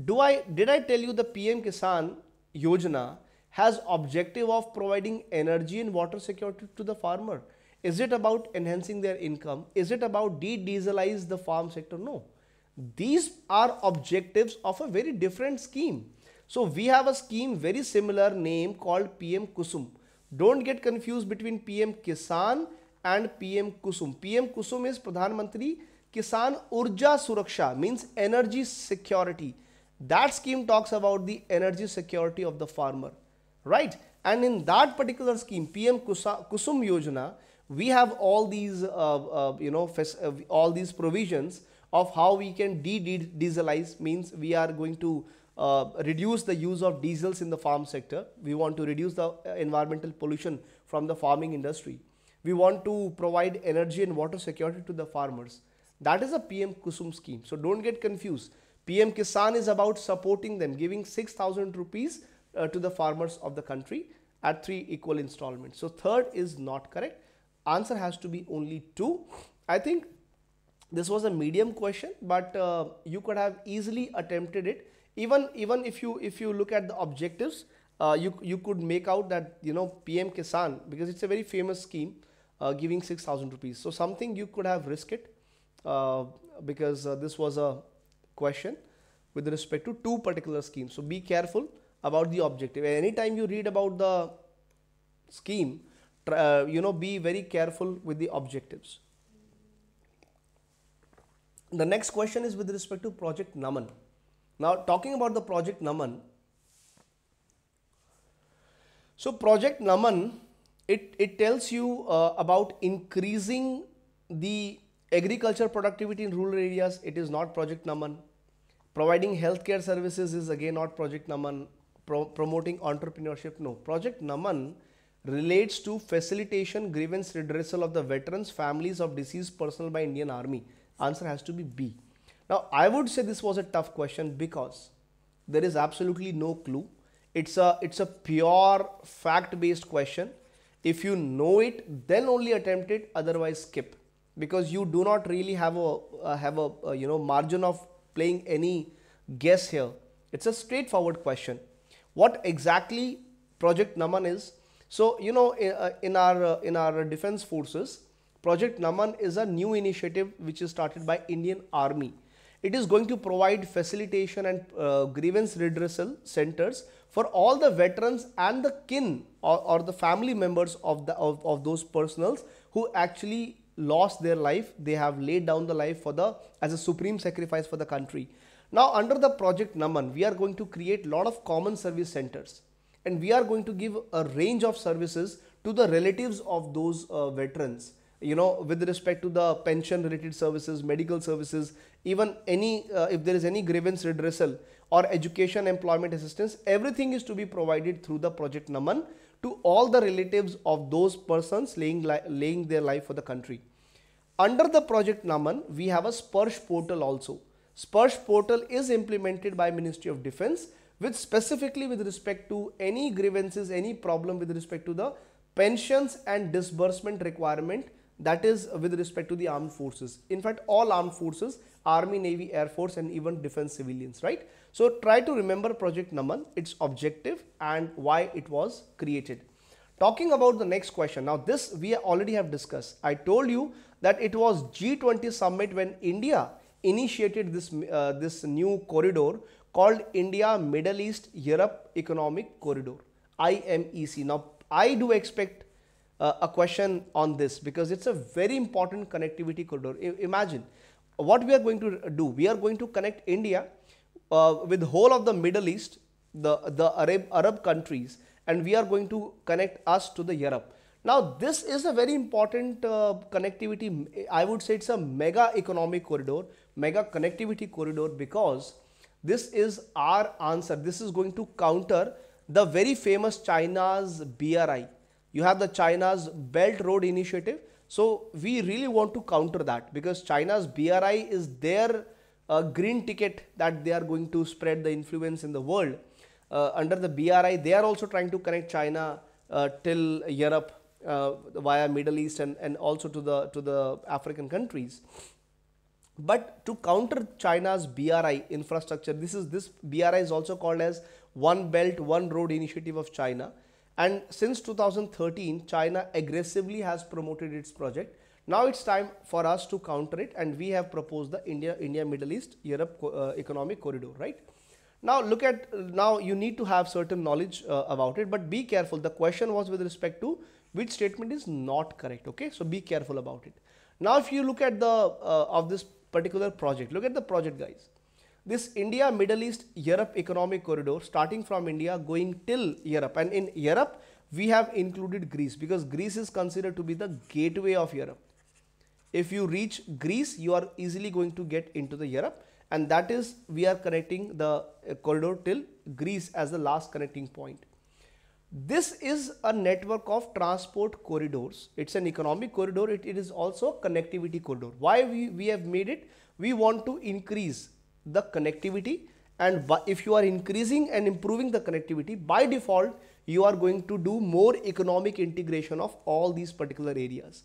Did I tell you the PM Kisan Yojana has objective of providing energy and water security to the farmer? Is it about enhancing their income? Is it about de-dieselize the farm sector? No. These are objectives of a very different scheme. So we have a scheme very similar name called PM Kusum. Don't get confused between PM Kisan and PM Kusum. PM Kusum is Pradhan Mantri Kisan Urja Suraksha, means energy security. That scheme talks about the energy security of the farmer, right? And in that particular scheme, PM Kusum Yojana, we have all these, all these provisions of how we can de-dieselize, means we are going to reduce the use of diesels in the farm sector. We want to reduce the environmental pollution from the farming industry. We want to provide energy and water security to the farmers. That is a PM Kusum scheme. So don't get confused. PM Kisan is about supporting them, giving 6,000 rupees to the farmers of the country at 3 equal installments. So third is not correct. Answer has to be only 2. I think this was a medium question, but you could have easily attempted it. Even if you look at the objectives, you could make out that, you know, PM Kisan, because it's a very famous scheme, giving 6,000 rupees. So something you could have risked it, because this was a question with respect to 2 particular schemes. So be careful about the objective. Anytime you read about the scheme, be very careful with the objectives. The next question is with respect to Project Naman. Now, talking about the Project Naman, so Project Naman, it tells you about increasing the agriculture productivity in rural areas. It is not Project Naman. Providing healthcare services is again not Project Naman. Promoting entrepreneurship, no. Project Naman relates to facilitation, grievance, redressal of the veterans, families of deceased personnel by Indian Army. Answer has to be B. Now, I would say this was a tough question because there is absolutely no clue. It's a pure fact-based question. If you know it, then only attempt it, otherwise skip, because you do not really have a margin of playing any guess here. It's a straightforward question. What exactly Project Naman is? So, you know, in our defense forces, Project Naman is a new initiative which is started by Indian Army. It is going to provide facilitation and grievance redressal centers for all the veterans and the kin or the family members of those personnels who actually lost their life. They have laid down the life as a supreme sacrifice for the country. Now, under the Project Naman, we are going to create a lot of common service centers, and we are going to give a range of services to the relatives of those veterans. You know, with respect to the pension related services, medical services, even if there is any grievance redressal or education, employment assistance, everything is to be provided through the Project Naman to all the relatives of those persons laying their life for the country. Under the Project Naman, we have a Sparsh portal also. Sparsh portal is implemented by Ministry of Defense, which specifically with respect to any grievances, any problem with respect to the pensions and disbursement requirement. That is with respect to the armed forces. In fact, all armed forces, Army, Navy, Air Force, and even defense civilians, right? So try to remember Project Naman, its objective and why it was created. Talking about the next question. Now, this we already have discussed. I told you that it was G20 summit when India initiated this new corridor called India Middle East Europe Economic Corridor, IMEC. Now, I do expect a question on this because it's a very important connectivity corridor. Imagine what we are going to do. We are going to connect India with the whole of the Middle East, the Arab countries, and we are going to connect us to the Europe. Now, this is a very important connectivity. I would say it's a mega economic corridor, mega connectivity corridor, because this is our answer. This is going to counter the very famous China's BRI. You have the China's Belt Road Initiative. So we really want to counter that, because China's BRI is their green ticket that they are going to spread the influence in the world. Under the BRI, they are also trying to connect China till Europe via Middle East and also to the African countries. But to counter China's BRI infrastructure, this BRI is also called as One Belt, One Road Initiative of China. And since 2013, China aggressively has promoted its project. Now it's time for us to counter it, and we have proposed the India-Middle East Europe economic corridor, right? Now look at, now you need to have certain knowledge about it, but be careful. The question was with respect to which statement is not correct, okay? So be careful about it. Now if you look at the, of this particular project, look at the project, guys. This India, Middle East, Europe economic corridor, starting from India, going till Europe. And in Europe, we have included Greece, because Greece is considered to be the gateway of Europe. If you reach Greece, you are easily going to get into the Europe. And that is, we are connecting the corridor till Greece as the last connecting point. This is a network of transport corridors. It's an economic corridor. It is also a connectivity corridor. Why we have made it? We want to increase the connectivity, and if you are increasing and improving the connectivity, by default you are going to do more economic integration of all these particular areas.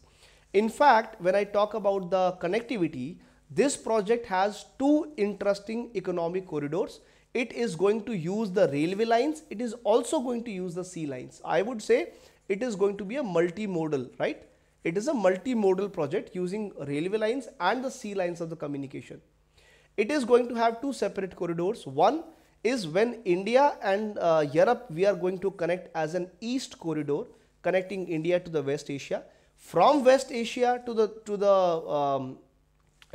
In fact, when I talk about the connectivity, this project has two interesting economic corridors. It is going to use the railway lines. It is also going to use the sea lines. I would say it is going to be a multimodal, right? It is a multimodal project using railway lines and the sea lines of the communication. It is going to have two separate corridors. One is when India and Europe, we are going to connect as an East corridor, connecting India to the West Asia. From West Asia to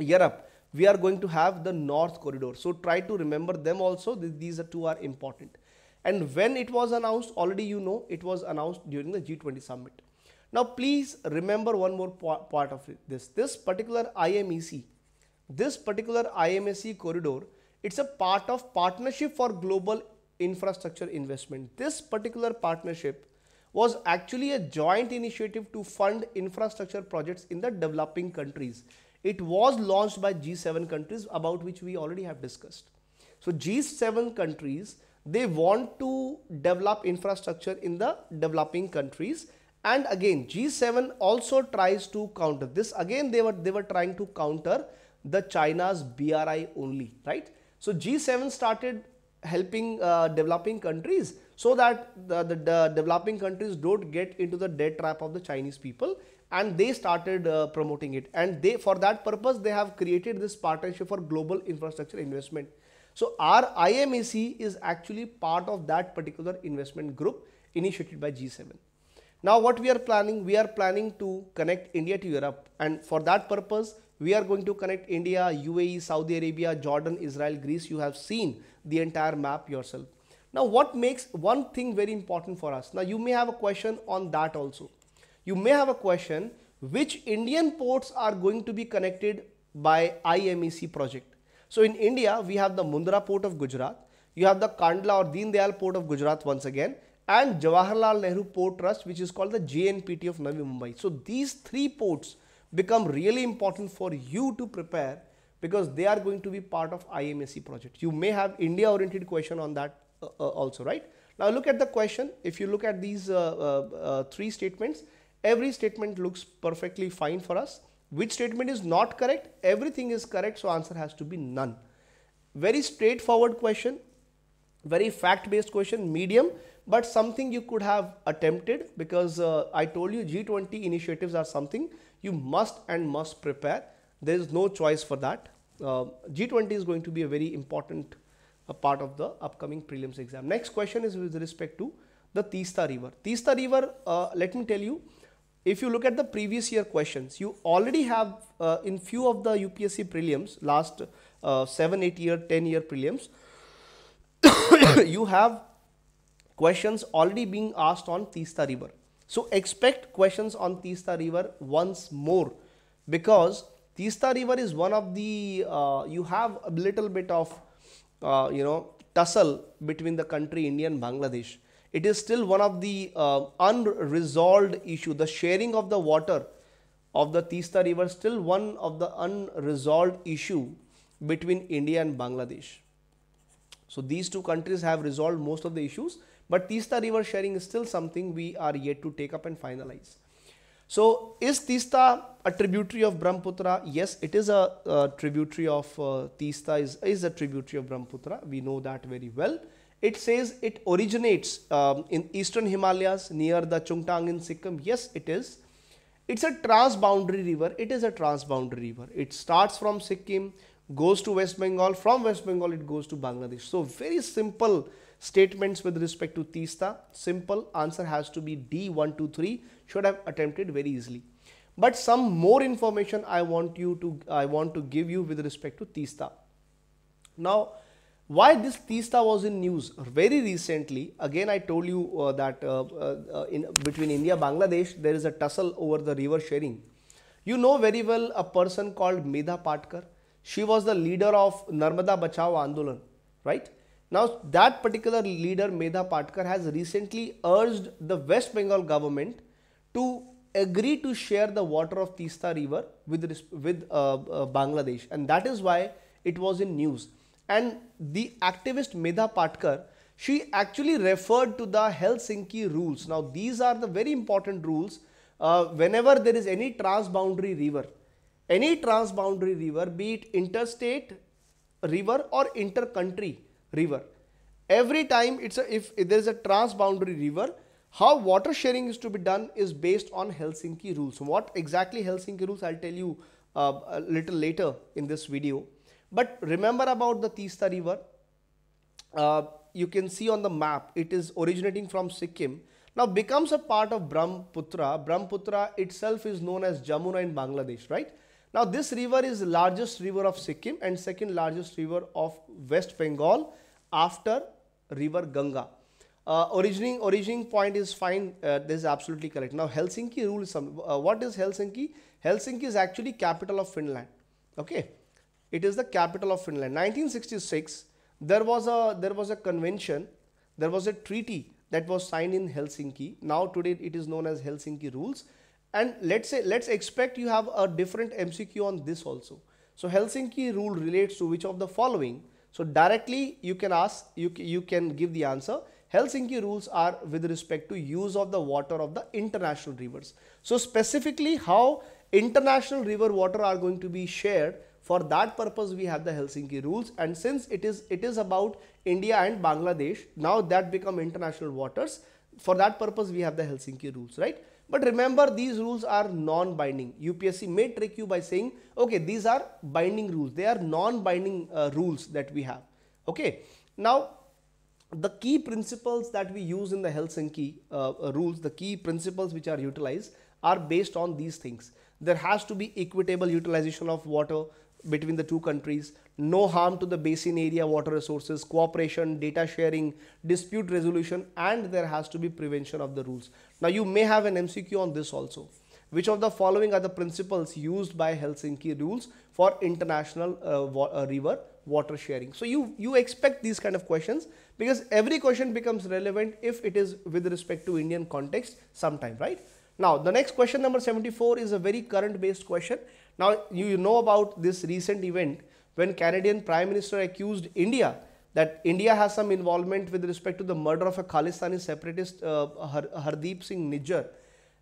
Europe, we are going to have the North corridor. So try to remember them also. These two are important. And when it was announced, already you know, it was announced during the G20 summit. Now please remember one more part of it. This particular IMEC. This particular IMEC corridor, it's a part of Partnership for Global Infrastructure Investment. This particular partnership was actually a joint initiative to fund infrastructure projects in the developing countries. It was launched by G7 countries, about which we already have discussed. So G7 countries, they want to develop infrastructure in the developing countries. And again, G7 also tries to counter this. Again, they were trying to counter the China's BRI only, right? So G7 started helping developing countries so that the developing countries don't get into the debt trap of the Chinese people, and they started promoting it. And they, for that purpose, they have created this Partnership for Global Infrastructure Investment. So our IMEC is actually part of that particular investment group initiated by G7. Now what we are planning to connect India to Europe, and for that purpose, we are going to connect India, UAE, Saudi Arabia, Jordan, Israel, Greece. You have seen the entire map yourself. Now, what makes one thing very important for us? Now, you may have a question on that also. You may have a question, which Indian ports are going to be connected by IMEC project? So, in India, we have the Mundra port of Gujarat. You have the Kandla or Deen Dayal port of Gujarat once again, and Jawaharlal Nehru Port Trust, which is called the JNPT of Navi Mumbai. So, these three ports become really important for you to prepare, because they are going to be part of IMEC project. You may have India oriented question on that also, right? Now look at the question. If you look at these three statements, every statement looks perfectly fine for us. Which statement is not correct? Everything is correct, so answer has to be none. Very straightforward question, very fact based question, medium, but something you could have attempted, because I told you G20 initiatives are something you must and must prepare. There is no choice for that. G20 is going to be a very important part of the upcoming prelims exam. Next question is with respect to the Teesta River. Teesta River, let me tell you, if you look at the previous year questions, you already have in few of the UPSC prelims, last 7, 8 year, 10 year prelims, you have questions already being asked on Teesta River. So expect questions on Teesta River once more, because Teesta River is one of the, you have a little bit of, tussle between the country India and Bangladesh. it is still one of the unresolved issue. The sharing of the water of the Teesta River is still one of the unresolved issue between India and Bangladesh. So these two countries have resolved most of the issues, but Teesta River sharing is still something we are yet to take up and finalize. So is Teesta a tributary of Brahmaputra? Yes, it is a tributary of Teesta is a tributary of Brahmaputra. We know that very well. It says it originates in eastern Himalayas near the Chungtang in Sikkim. Yes, it is. It's a transboundary river. It is a transboundary river. It starts from Sikkim, goes to West Bengal. From West Bengal, it goes to Bangladesh. So very simple statements with respect to Teesta. Simple answer has to be D123. Should have attempted very easily. But some more information I want to give you with respect to Teesta. Now, why this Teesta was in news very recently? Again, I told you that between India and Bangladesh, there is a tussle over the river sharing. You know very well a person called Medha Patkar. She was the leader of Narmada Bachao Andolan, right? Now, that particular leader, Medha Patkar, has recently urged the West Bengal government to agree to share the water of Teesta River with Bangladesh, and that is why it was in news. And the activist Medha Patkar, she actually referred to the Helsinki rules. Now, these are the very important rules whenever there is any transboundary river. Any transboundary river, be it interstate river or intercountry river, every time it's a, if there is a transboundary river, how water sharing is to be done is based on Helsinki rules. What exactly Helsinki rules, I'll tell you a little later in this video. But remember about the Teesta River. You can see on the map, it is originating from Sikkim. Now becomes a part of Brahmaputra. Brahmaputra itself is known as Jamuna in Bangladesh, right? Now this river is the largest river of Sikkim and second largest river of West Bengal after river Ganga. Originating point is fine. This is absolutely correct. Now Helsinki rule is some. What is Helsinki? Helsinki is actually capital of Finland. Okay, it is the capital of Finland. 1966, there was a convention, there was a treaty that was signed in Helsinki. Now today it is known as Helsinki rules. And let's expect you have a different MCQ on this also. So Helsinki rule relates to which of the following? So directly you can ask, you can give the answer. Helsinki rules are with respect to use of the water of the international rivers. So specifically how international river water are going to be shared, for that purpose we have the Helsinki rules. And since it is about India and Bangladesh, now that become international waters, for that purpose we have the Helsinki rules, right? But remember, these rules are non-binding. UPSC may trick you by saying, okay, these are binding rules. They are non-binding rules that we have. Okay, now the key principles that we use in the Helsinki rules, the key principles which are utilized are based on these things. There has to be equitable utilization of water between the two countries, no harm to the basin area water resources, cooperation, data sharing, dispute resolution, and there has to be prevention of the rules. Now you may have an MCQ on this also. Which of the following are the principles used by Helsinki rules for international river water sharing? So you expect these kind of questions, because every question becomes relevant if it is with respect to Indian context sometime, right? Now the next question, number 74, is a very current based question. Now you know about this recent event when Canadian Prime Minister accused India that India has some involvement with respect to the murder of a Khalistani separatist Hardeep Singh Nijjar,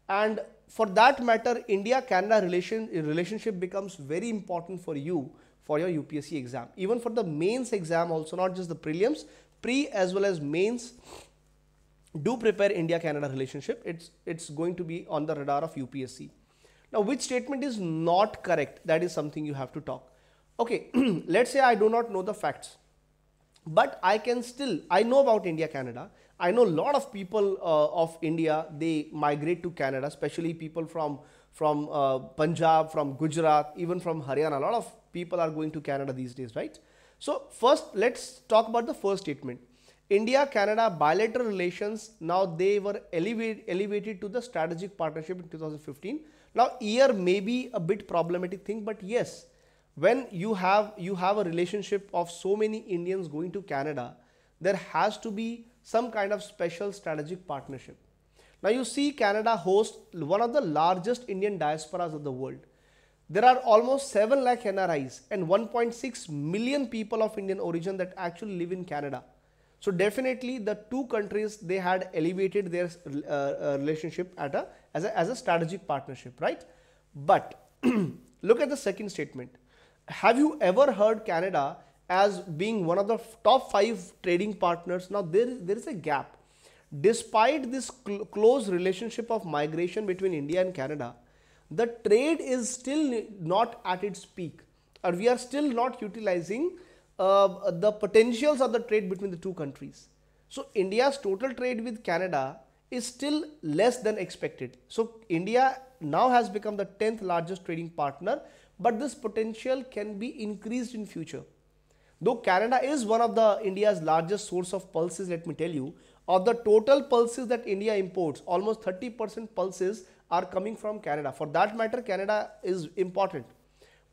and for that matter India-Canada relationship becomes very important for you for your UPSC exam, even for the mains exam also, not just the prelims, pre as well as mains. Do prepare India-Canada relationship. It's going to be on the radar of UPSC. Now, which statement is not correct? That is something you have to talk. Okay, let's say I do not know the facts, but I know about India-Canada. I know a lot of people of India, they migrate to Canada, especially people from Punjab, from Gujarat, even from Haryana. A lot of people are going to Canada these days, right? So first, let's talk about the first statement. India-Canada bilateral relations, now they were elevated to the strategic partnership in 2015. Now year may be a bit problematic thing, but yes, when you have a relationship of so many Indians going to Canada, there has to be some kind of special strategic partnership. Now you see Canada hosts one of the largest Indian diasporas of the world. There are almost 7 lakh NRIs and 1.6 million people of Indian origin that actually live in Canada. So definitely the two countries, they had elevated their relationship at as a strategic partnership, right? But look at the second statement. Have you ever heard Canada as being one of the top 5 trading partners? Now there is a gap. Despite this close relationship of migration between India and Canada, the trade is still not at its peak, or we are still not utilizing the potentials of the trade between the two countries. So India's total trade with Canada is still less than expected. So India now has become the 10th largest trading partner, but this potential can be increased in future. Though Canada is one of the India's largest source of pulses, let me tell you, of the total pulses that India imports, almost 30% pulses are coming from Canada. For that matter, Canada is important.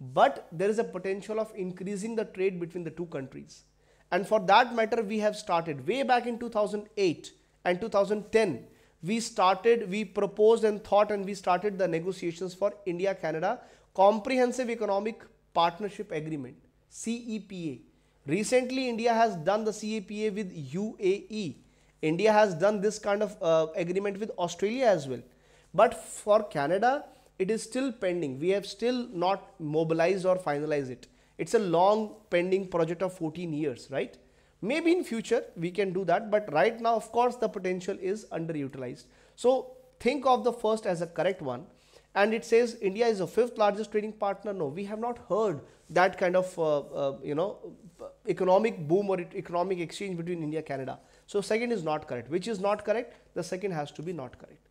But there is a potential of increasing the trade between the two countries. And for that matter, we have started way back in 2008 and 2010. We proposed and thought, and we started the negotiations for India-Canada Comprehensive Economic Partnership Agreement, CEPA. Recently, India has done the CEPA with UAE. India has done this kind of agreement with Australia as well. But for Canada, it is still pending. We have still not mobilized or finalized it. It's a long pending project of 14 years, right? Maybe in future we can do that, but right now, of course, the potential is underutilized. So think of the first as a correct one. And it says India is the 5th largest trading partner. No, we have not heard that kind of, economic boom or economic exchange between India and Canada. So second is not correct. Which is not correct? The second has to be not correct.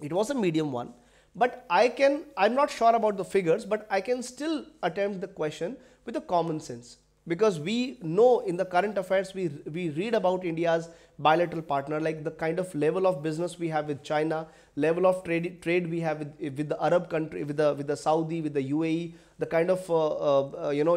It was a medium one, but I'm not sure about the figures, but I can still attempt the question with a common sense, because we know in the current affairs, we read about India's bilateral partner, like the kind of level of business we have with China, level of trade we have with the Arab country, with the Saudi, with the UAE, the kind of,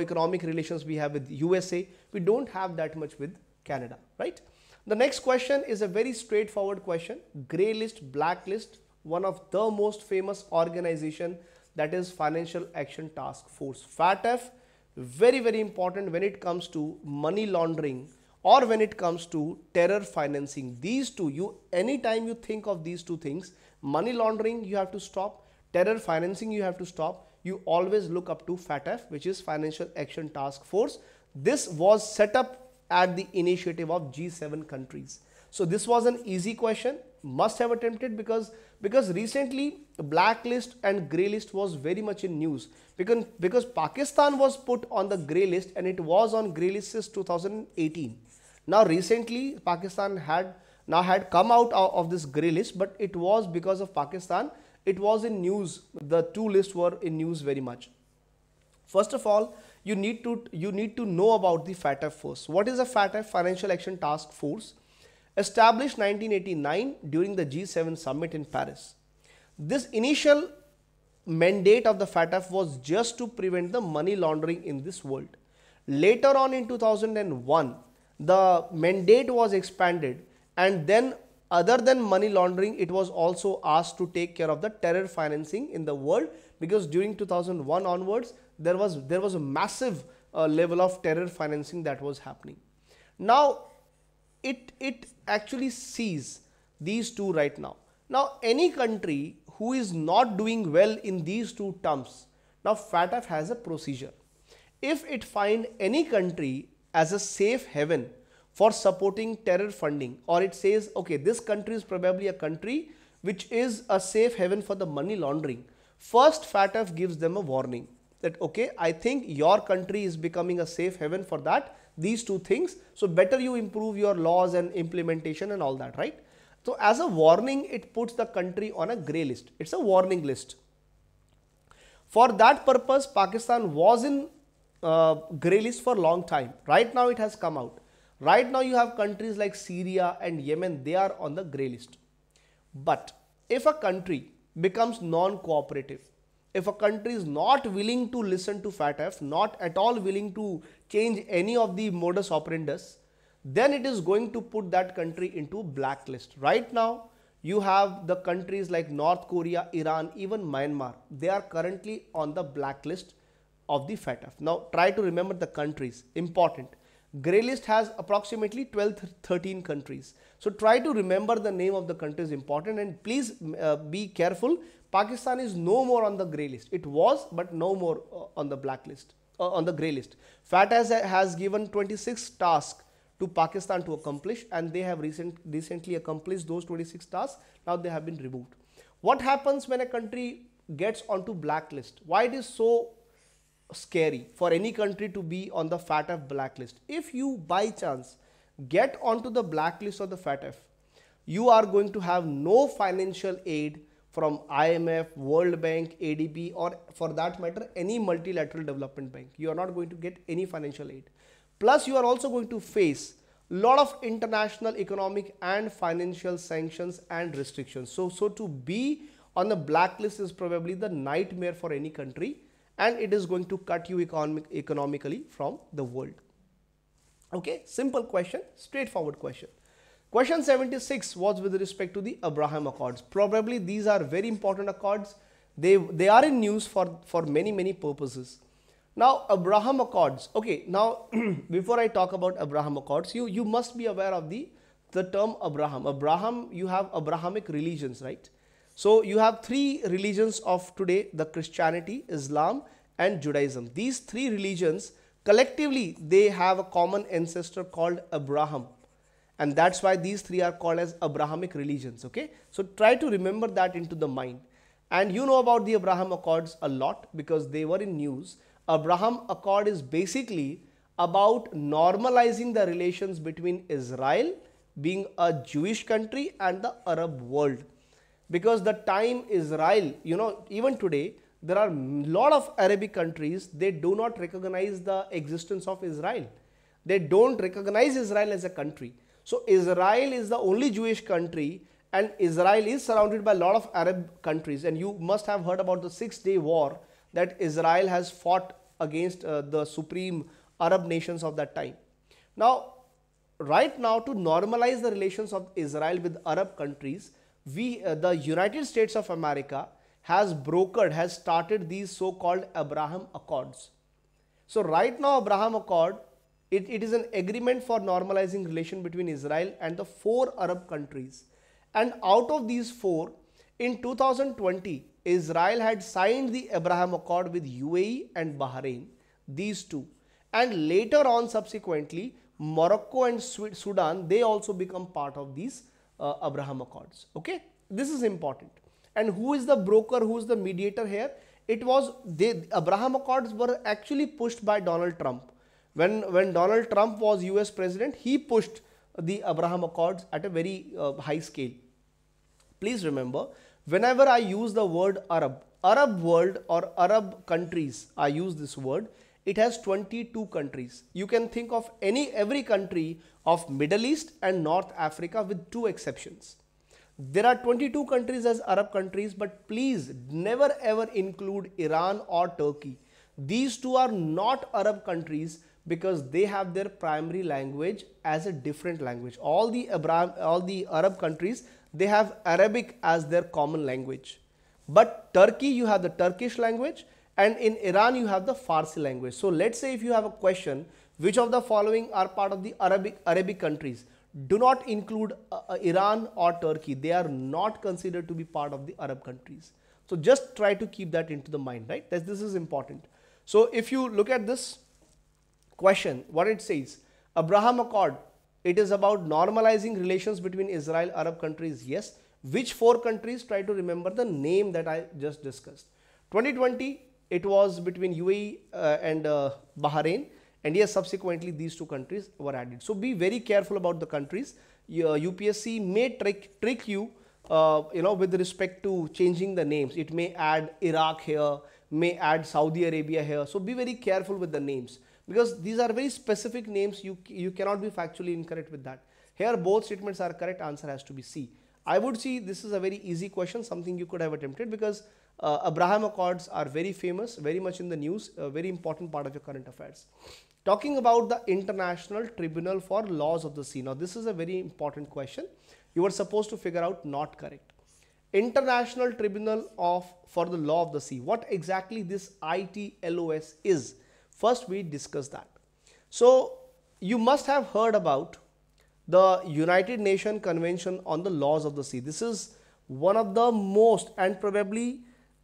economic relations we have with USA. We don't have that much with Canada, right? The next question is a very straightforward question. Grey list, black list, one of the most famous organization, that is Financial Action Task Force, FATF. Very, very important when it comes to money laundering or when it comes to terror financing. These two, anytime you think of these two things, money laundering you have to stop, terror financing you have to stop, you always look up to FATF, which is Financial Action Task Force. This was set up at the initiative of G7 countries. So this was an easy question, must have attempted, because recently blacklist and grey list was very much in news, because Pakistan was put on the grey list, and it was on grey list since 2018. Now recently Pakistan had come out of this grey list, but it was because of Pakistan. It was in news. The two lists were in news very much. First of all, you need to know about the FATF first. What is a FATF? Financial Action Task Force, established 1989 during the G7 summit in Paris. This initial mandate of the FATF was just to prevent the money laundering in this world. Later on in 2001, the mandate was expanded, and then other than money laundering, it was also asked to take care of the terror financing in the world, because during 2001 onwards, there was a massive level of terror financing that was happening. Now, it actually sees these two right now. Now, any country who is not doing well in these two terms, now FATF has a procedure. If it finds any country as a safe haven for supporting terror funding, or it says, okay, this country is probably a country which is a safe haven for the money laundering, first FATF gives them a warning that, okay, I think your country is becoming a safe haven for that, these two things. So better you improve your laws and implementation and all that, right? So as a warning, it puts the country on a grey list. It's a warning list. For that purpose, Pakistan was in grey list for a long time. Right now it has come out. Right now you have countries like Syria and Yemen, they are on the grey list. But if a country becomes non-cooperative, if a country is not willing to listen to FATF, not at all willing to change any of the modus operandus, then it is going to put that country into blacklist. Right now, you have the countries like North Korea, Iran, even Myanmar. They are currently on the blacklist of the FATF. Now, try to remember the countries. Important. Grey list has approximately 12-13 countries. So, try to remember the name of the countries. Important. And please be careful. Pakistan is no more on the grey list. It was, but no more on the blacklist, on the grey list. FATF has given 26 tasks to Pakistan to accomplish, and they have recently accomplished those 26 tasks. Now they have been removed. What happens when a country gets onto blacklist? Why it is so scary for any country to be on the FATF blacklist? If you by chance get onto the blacklist of the FATF, you are going to have no financial aid from IMF, World Bank, ADB, or for that matter, any multilateral development bank. You are not going to get any financial aid. Plus, you are also going to face a lot of international economic and financial sanctions and restrictions. So to be on the blacklist is probably the nightmare for any country, and it is going to cut you economically from the world. Okay, simple question, straightforward question. Question 76 was with respect to the Abraham Accords. Probably these are very important accords. They are in news for many purposes. Now, Abraham Accords. Okay, now before I talk about Abraham Accords, you must be aware of the term Abraham. Abraham, you have Abrahamic religions, right? So, you have three religions of today, the Christianity, Islam and Judaism. These three religions, collectively, they have a common ancestor called Abraham. And that's why these three are called as Abrahamic religions, okay? So, try to remember that into the mind. And you know about the Abraham Accords a lot because they were in news. Abraham Accord is basically about normalizing the relations between Israel, being a Jewish country, and the Arab world. Because the time Israel, you know, even today, there are a lot of Arabic countries, they do not recognize the existence of Israel. They don't recognize Israel as a country. So, Israel is the only Jewish country, and Israel is surrounded by a lot of Arab countries. And you must have heard about the Six-Day War that Israel has fought against the supreme Arab nations of that time. Now, right now, to normalize the relations of Israel with Arab countries, the United States of America has started these so-called Abraham Accords. So, right now, Abraham Accord, it is an agreement for normalizing relation between Israel and the four Arab countries. And out of these four, in 2020, Israel had signed the Abraham Accord with UAE and Bahrain, these two. And later on, subsequently, Morocco and Sudan, they also become part of these Abraham Accords. Okay, this is important. And who is the broker, who is the mediator here? It was, Abraham Accords were actually pushed by Donald Trump. When Donald Trump was US president, he pushed the Abraham Accords at a very high scale. Please remember, whenever I use the word Arab, Arab world or Arab countries, I use this word, it has 22 countries. You can think of every country of Middle East and North Africa with two exceptions. There are 22 countries as Arab countries, but please never ever include Iran or Turkey. These two are not Arab countries because they have their primary language as a different language. All the Arab countries, they have Arabic as their common language. But Turkey, you have the Turkish language, and in Iran, you have the Farsi language. So, let's say if you have a question, which of the following are part of the Arabic countries? Do not include Iran or Turkey. They are not considered to be part of the Arab countries. So, just try to keep that into the mind, right? This is important. So, if you look at this question, what it says, Abraham Accord, it is about normalizing relations between Israel, Arab countries, yes. Which four countries? Try to remember the name that I just discussed. 2020, it was between UAE and Bahrain, and yes, subsequently these two countries were added. So, be very careful about the countries. UPSC may trick you, you know, with respect to changing the names. It may add Iraq here, may add Saudi Arabia here. So, be very careful with the names. Because these are very specific names, you cannot be factually incorrect with that. Here both statements are correct, answer has to be C. I would see this is a very easy question, something you could have attempted because Abraham Accords are very famous, very much in the news, a very important part of your current affairs. Talking about the International Tribunal for Laws of the Sea. Now, this is a very important question. You were supposed to figure out, not correct. International Tribunal for the Law of the Sea. What exactly this ITLOS is? First, we discuss that. So, you must have heard about the United Nations Convention on the Laws of the Sea. This is one of the most and probably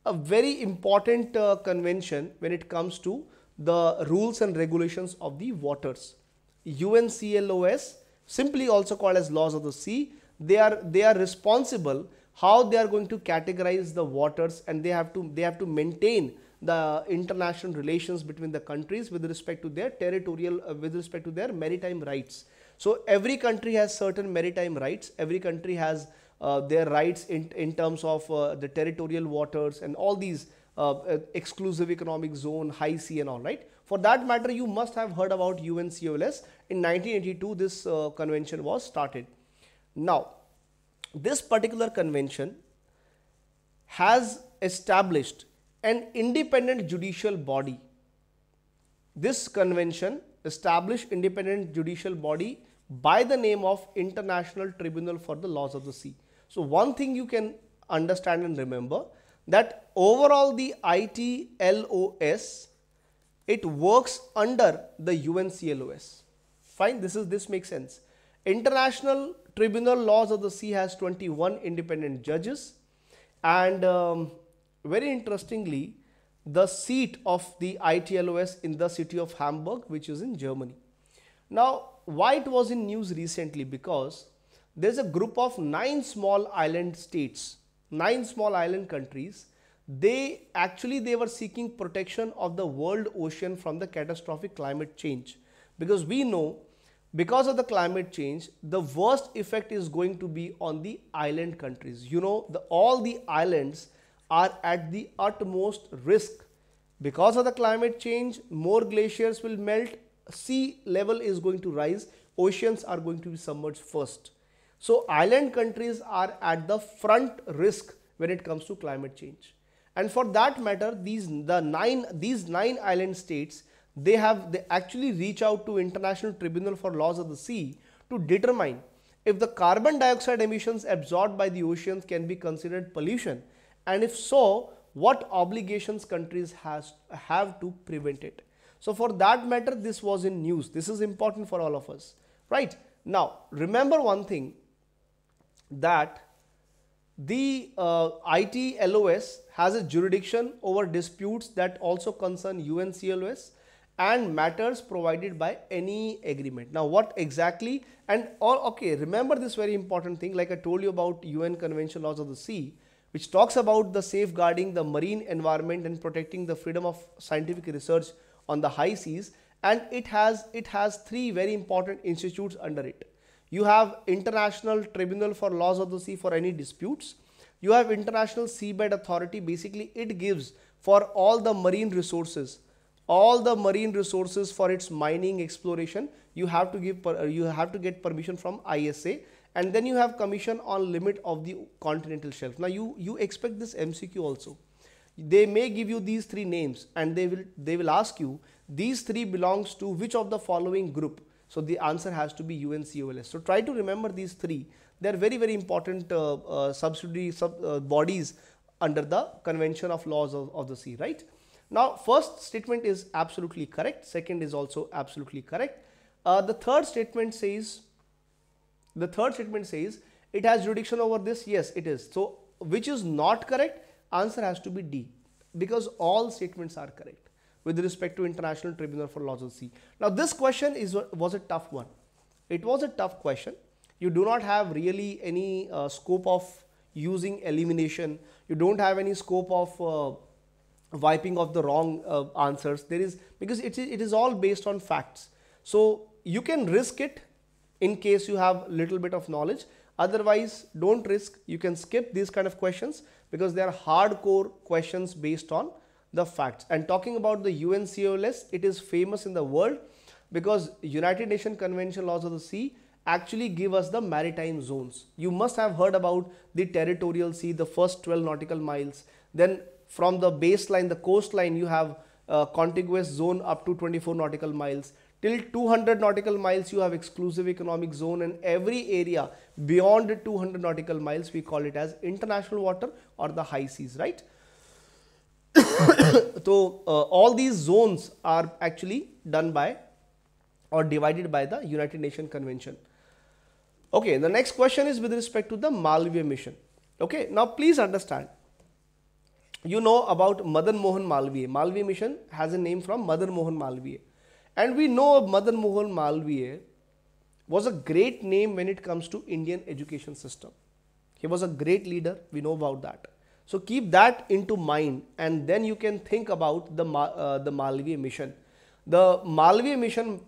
a very important convention when it comes to the rules and regulations of the waters. UNCLOS, simply also called as Laws of the Sea, they are responsible how they are going to categorize the waters, and they have to maintain the international relations between the countries with respect to their territorial, with respect to their maritime rights. So every country has certain maritime rights. Every country has their rights in terms of the territorial waters and all these exclusive economic zone, high sea and all, right? For that matter, you must have heard about UNCLOS. In 1982, this convention was started. Now, this particular convention has established an independent judicial body. This convention established independent judicial body by the name of International Tribunal for the Laws of the Sea. So, one thing you can understand and remember, that overall the ITLOS, it works under the UNCLOS. Fine, this makes sense. International Tribunal Laws of the Sea has 21 independent judges, and very interestingly, the seat of the ITLOS in the city of Hamburg, which is in Germany. Now, why it was in news recently? Because there's a group of 9 small island states, 9 small island countries. They were seeking protection of the world ocean from the catastrophic climate change, because we know, because of the climate change, the worst effect is going to be on the island countries. You know, all the islands are at the utmost risk. Because of the climate change, more glaciers will melt, sea level is going to rise, oceans are going to be submerged first. So, island countries are at the front risk when it comes to climate change. And for that matter, these nine island states, they actually reach out to International Tribunal for Laws of the Sea to determine if the carbon dioxide emissions absorbed by the oceans can be considered pollution, and if so, what obligations countries have to prevent it. So for that matter, this was in news. This is important for all of us, right? Now, remember one thing, that the ITLOS has a jurisdiction over disputes that also concern UNCLOS and matters provided by any agreement. Now, what exactly? And all, okay, remember this very important thing, like I told you about UN Convention Laws of the Sea, which talks about the safeguarding the marine environment and protecting the freedom of scientific research on the high seas. And it has 3 very important institutes under it. You have International Tribunal for Laws of the Sea for any disputes. You have International Seabed Authority. Basically, it gives for all the marine resources for its mining, exploration, you have to get permission from ISA. And then you have Commission on Limit of the Continental Shelf. Now, you expect this MCQ also. They may give you these 3 names, and they will ask you, these 3 belongs to which of the following group? So the answer has to be UNCLOS. So try to remember these 3. They are very, very important subsidiary bodies under the Convention of Laws of the Sea, right? Now, first statement is absolutely correct. Second is also absolutely correct. The third statement says it has jurisdiction over this. Yes, it is. So, which is not correct? Answer has to be D, because all statements are correct with respect to International Tribunal for Laws of the Sea. Now, this question was a tough one. It was a tough question. You do not have really any scope of using elimination. You don't have any scope of wiping of the wrong answers. Because it is all based on facts. So, you can risk it in case you have little bit of knowledge. Otherwise, don't risk. You can skip these kind of questions, because they are hardcore questions based on the facts. And talking about the UNCLOS, it is famous in the world because United Nations Convention Laws of the Sea actually give us the maritime zones. You must have heard about the territorial sea, the first 12 nautical miles. Then from the baseline, the coastline, you have contiguous zone up to 24 nautical miles. Till 200 nautical miles you have exclusive economic zone, and every area beyond 200 nautical miles we call it as international water or the high seas, right? So all these zones are actually done by or divided by the United Nations Convention. Okay, the next question is with respect to the Malviya mission. Okay, now please understand, you know about Madan Mohan Malviya. Malviya mission has a name from Madan Mohan Malviya. And we know of Madan Mohan Malviya was a great name when it comes to Indian education system. He was a great leader, we know about that. So keep that into mind, and then you can think about the Malviya mission. The Malviya mission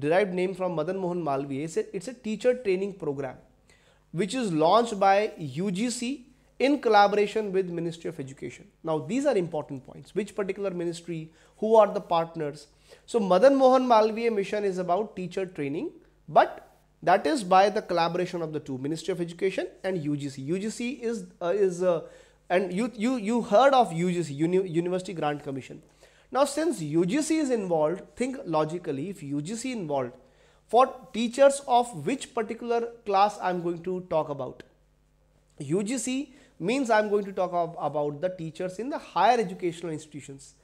derived name from Madan Mohan Malviya. It's a teacher training program which is launched by UGC in collaboration with Ministry of Education. Now these are important points, which particular ministry, who are the partners. So Madan Mohan Malviya mission is about teacher training, but that is by the collaboration of the two, Ministry of Education and UGC. UGC and you heard of UGC, University Grant Commission. Now since UGC is involved, think logically, if UGC involved, for teachers of which particular class I am going to talk about? UGC means I am going to talk about the teachers in the higher educational institutions,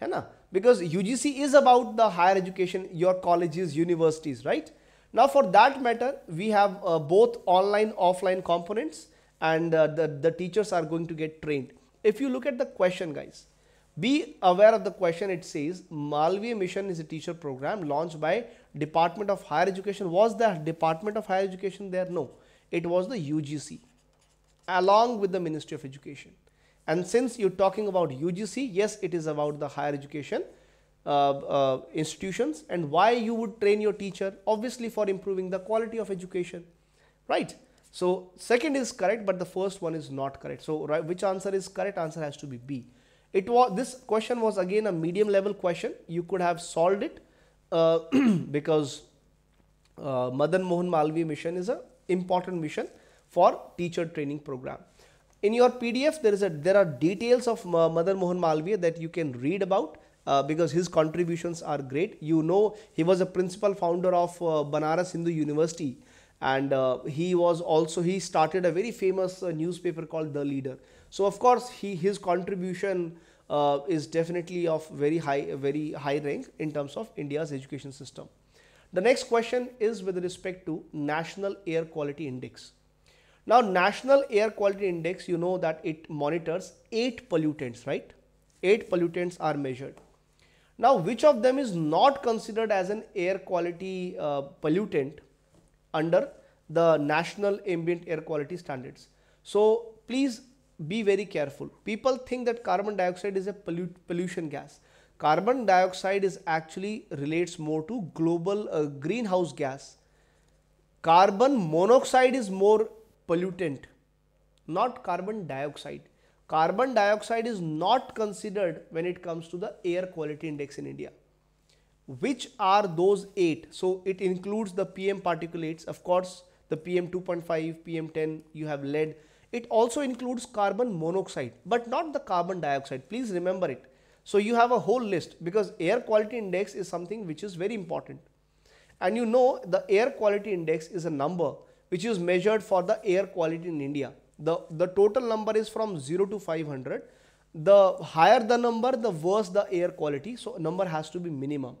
hai na? Because UGC is about the higher education, your colleges, universities, right? Now for that matter, we have both online, offline components, and the teachers are going to get trained. If you look at the question, guys, be aware of the question. It says Malviya mission is a teacher program launched by Department of Higher Education. Was the Department of Higher Education there? No, it was the UGC along with the Ministry of Education. And since you're talking about UGC, yes, it is about the higher education institutions. And why you would train your teacher? Obviously for improving the quality of education, right? So second is correct, but the first one is not correct. So right, which answer is correct? Answer has to be B. It was, this question was again a medium level question. You could have solved it because Madan Mohan Malviya mission is an important mission for teacher training program. In your PDF, there are details of Madan Mohan Malviya that you can read about because his contributions are great. You know, he was a principal founder of Banaras Hindu University, and he started a very famous newspaper called The Leader. So of course, his contribution is definitely of very high rank in terms of India's education system. The next question is with respect to National Air Quality Index. Now, National Air Quality Index, you know that it monitors 8 pollutants, right? 8 pollutants are measured. Now, which of them is not considered as an air quality pollutant under the National Ambient Air Quality Standards? So, please be very careful. People think that carbon dioxide is a pollution gas. Carbon dioxide is actually relates more to global greenhouse gas. Carbon monoxide is more pollutant, not carbon dioxide. Carbon dioxide is not considered when it comes to the air quality index in India. Which are those 8? So it includes the PM particulates, of course, the PM 2.5, PM 10, you have lead. It also includes carbon monoxide, but not the carbon dioxide. Please remember it. So you have a whole list, because air quality index is something which is very important. And you know, the air quality index is a number which is measured for the air quality in India. The total number is from 0 to 500. The higher the number, the worse the air quality. So number has to be minimum.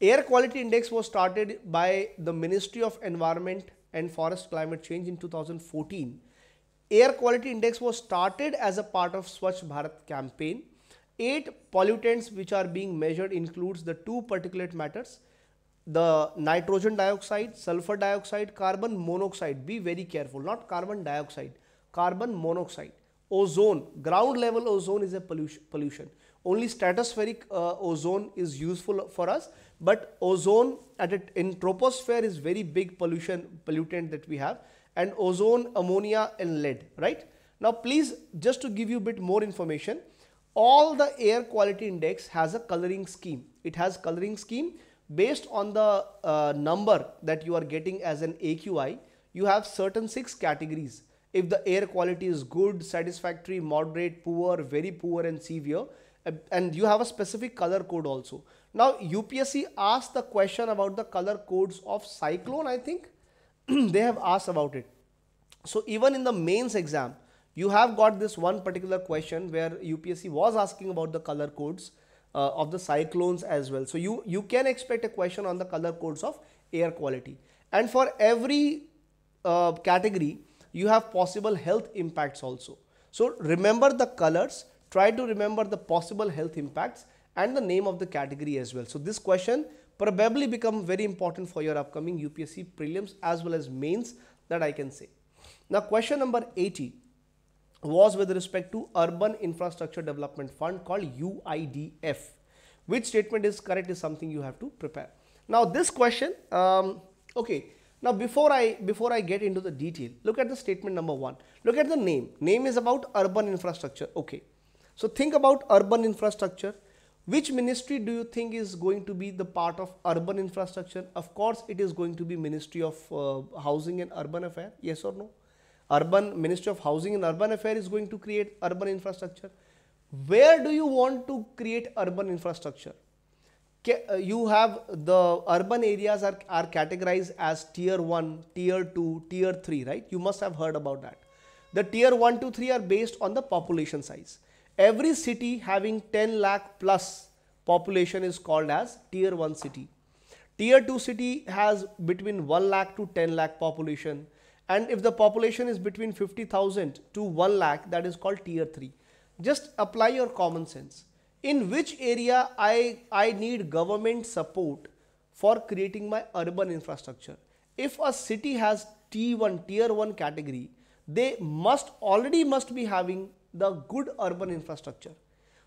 Air quality index was started by the Ministry of Environment and Forest Climate Change in 2014. Air quality index was started as a part of Swachh Bharat campaign. 8 pollutants which are being measured includes the 2 particulate matters, the nitrogen dioxide, sulfur dioxide, carbon monoxide. Be very careful, not carbon dioxide, carbon monoxide. Ozone, ground level ozone is a pollution. Only stratospheric ozone is useful for us, but ozone in troposphere is very big pollutant that we have, and ozone, ammonia and lead, right? Now please, just to give you a bit more information, all the air quality index has a coloring scheme. It has coloring scheme. Based on the number that you are getting as an AQI, you have certain 6 categories. If the air quality is good, satisfactory, moderate, poor, very poor and severe, and you have a specific color code also. Now UPSC asked the question about the color codes of cyclone, I think they have asked about it. So even in the mains exam, you have got this one particular question where UPSC was asking about the color codes of the cyclones as well. So you can expect a question on the color codes of air quality. And for every category, you have possible health impacts also. So remember the colors, try to remember the possible health impacts and the name of the category as well. So this question probably become very important for your upcoming UPSC prelims as well as mains, that I can say. Now question number 80 was with respect to Urban Infrastructure Development Fund called UIDF. Which statement is correct is something you have to prepare. Now this question, okay. Now before I get into the detail, look at the statement number 1. Look at the name. Name is about urban infrastructure. Okay. So think about urban infrastructure. Which ministry do you think is going to be the part of urban infrastructure? Of course, it is going to be Ministry of Housing and Urban Affairs. Yes or no? Ministry of Housing and Urban Affairs is going to create urban infrastructure. Where do you want to create urban infrastructure? You have the urban areas are categorized as tier 1, tier 2, tier 3, right? You must have heard about that. The tier 1, 2, 3 are based on the population size. Every city having 10 lakh plus population is called as tier 1 city. Tier 2 city has between 1 lakh to 10 lakh population. And if the population is between 50,000 to 1 lakh, that is called tier 3. Just apply your common sense. In which area I need government support for creating my urban infrastructure? If a city has T1, tier 1 category, they must be having the good urban infrastructure.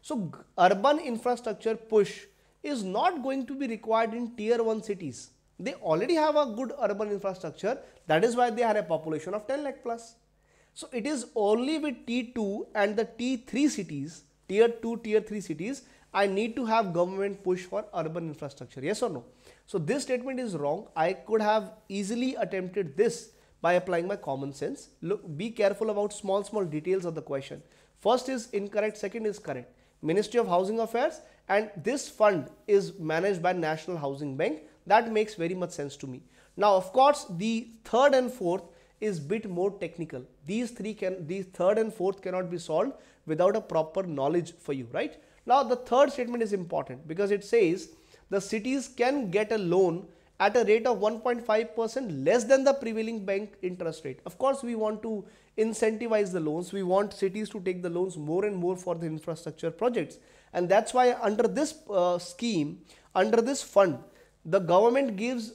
So urban infrastructure push is not going to be required in tier 1 cities. They already have a good urban infrastructure. That is why they had a population of 10 lakh plus. So it is only with T2 and the T3 cities, tier 2, tier 3 cities, I need to have government push for urban infrastructure. Yes or no? So this statement is wrong. I could have easily attempted this by applying my common sense. Look, be careful about small details of the question. First is incorrect, second is correct. Ministry of Housing Affairs, and this fund is managed by National Housing Bank. That makes very much sense to me. Now, of course, the third and fourth is bit more technical. These third and fourth cannot be solved without a proper knowledge for you, right? Now, the third statement is important because it says the cities can get a loan at a rate of 1.5% less than the prevailing bank interest rate. Of course, we want to incentivize the loans. We want cities to take the loans more and more for the infrastructure projects. And that's why under this scheme, under this fund, the government gives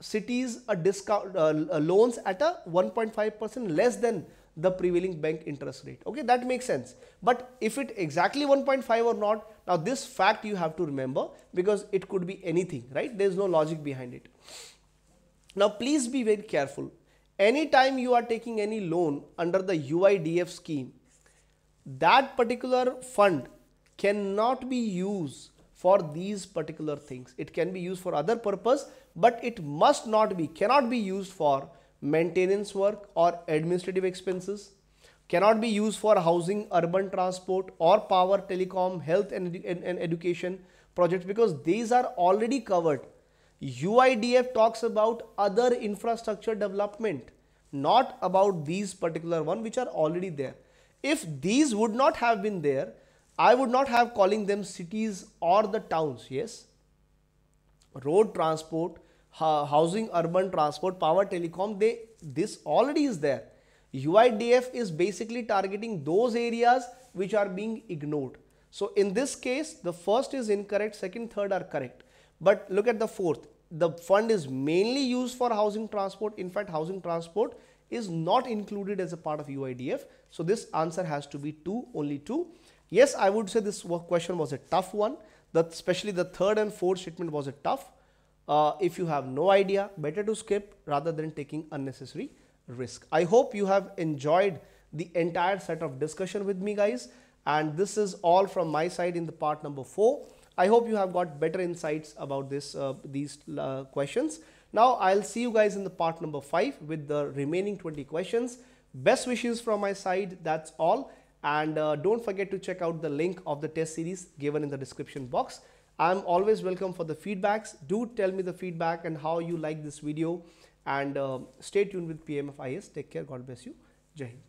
cities a discount, loans at a 1.5% less than the prevailing bank interest rate. Okay, that makes sense. But if it exactly 1.5 or not, now this fact you have to remember because it could be anything, right? There is no logic behind it. Now, please be very careful. Anytime you are taking any loan under the UIDF scheme, that particular fund cannot be used for these particular things. It can be used for other purpose, but it must not be, cannot be used for maintenance work or administrative expenses, cannot be used for housing, urban transport or power, telecom, health and education projects, because these are already covered. UIDF talks about other infrastructure development, not about these particular one which are already there. If these would not have been there, I would not have calling them cities or the towns. Yes, road transport, housing, urban transport, power, telecom, this already is there. UIDF is basically targeting those areas which are being ignored. So in this case, the first is incorrect, second, third are correct. But look at the fourth. The fund is mainly used for housing transport. In fact, housing transport is not included as a part of UIDF. So this answer has to be 2, only 2. Yes, I would say this question was a tough one. Especially the third and fourth statement was a tough. If you have no idea, better to skip rather than taking unnecessary risk. I hope you have enjoyed the entire set of discussion with me, guys. And this is all from my side in the part number 4. I hope you have got better insights about this these questions. Now, I'll see you guys in the part number 5 with the remaining 20 questions. Best wishes from my side. That's all. and don't forget to check out the link of the test series given in the description box. I'm always welcome for the feedbacks. Do tell me the feedback and how you like this video, and stay tuned with PMFIS. Take care. God bless you. Jai Hind.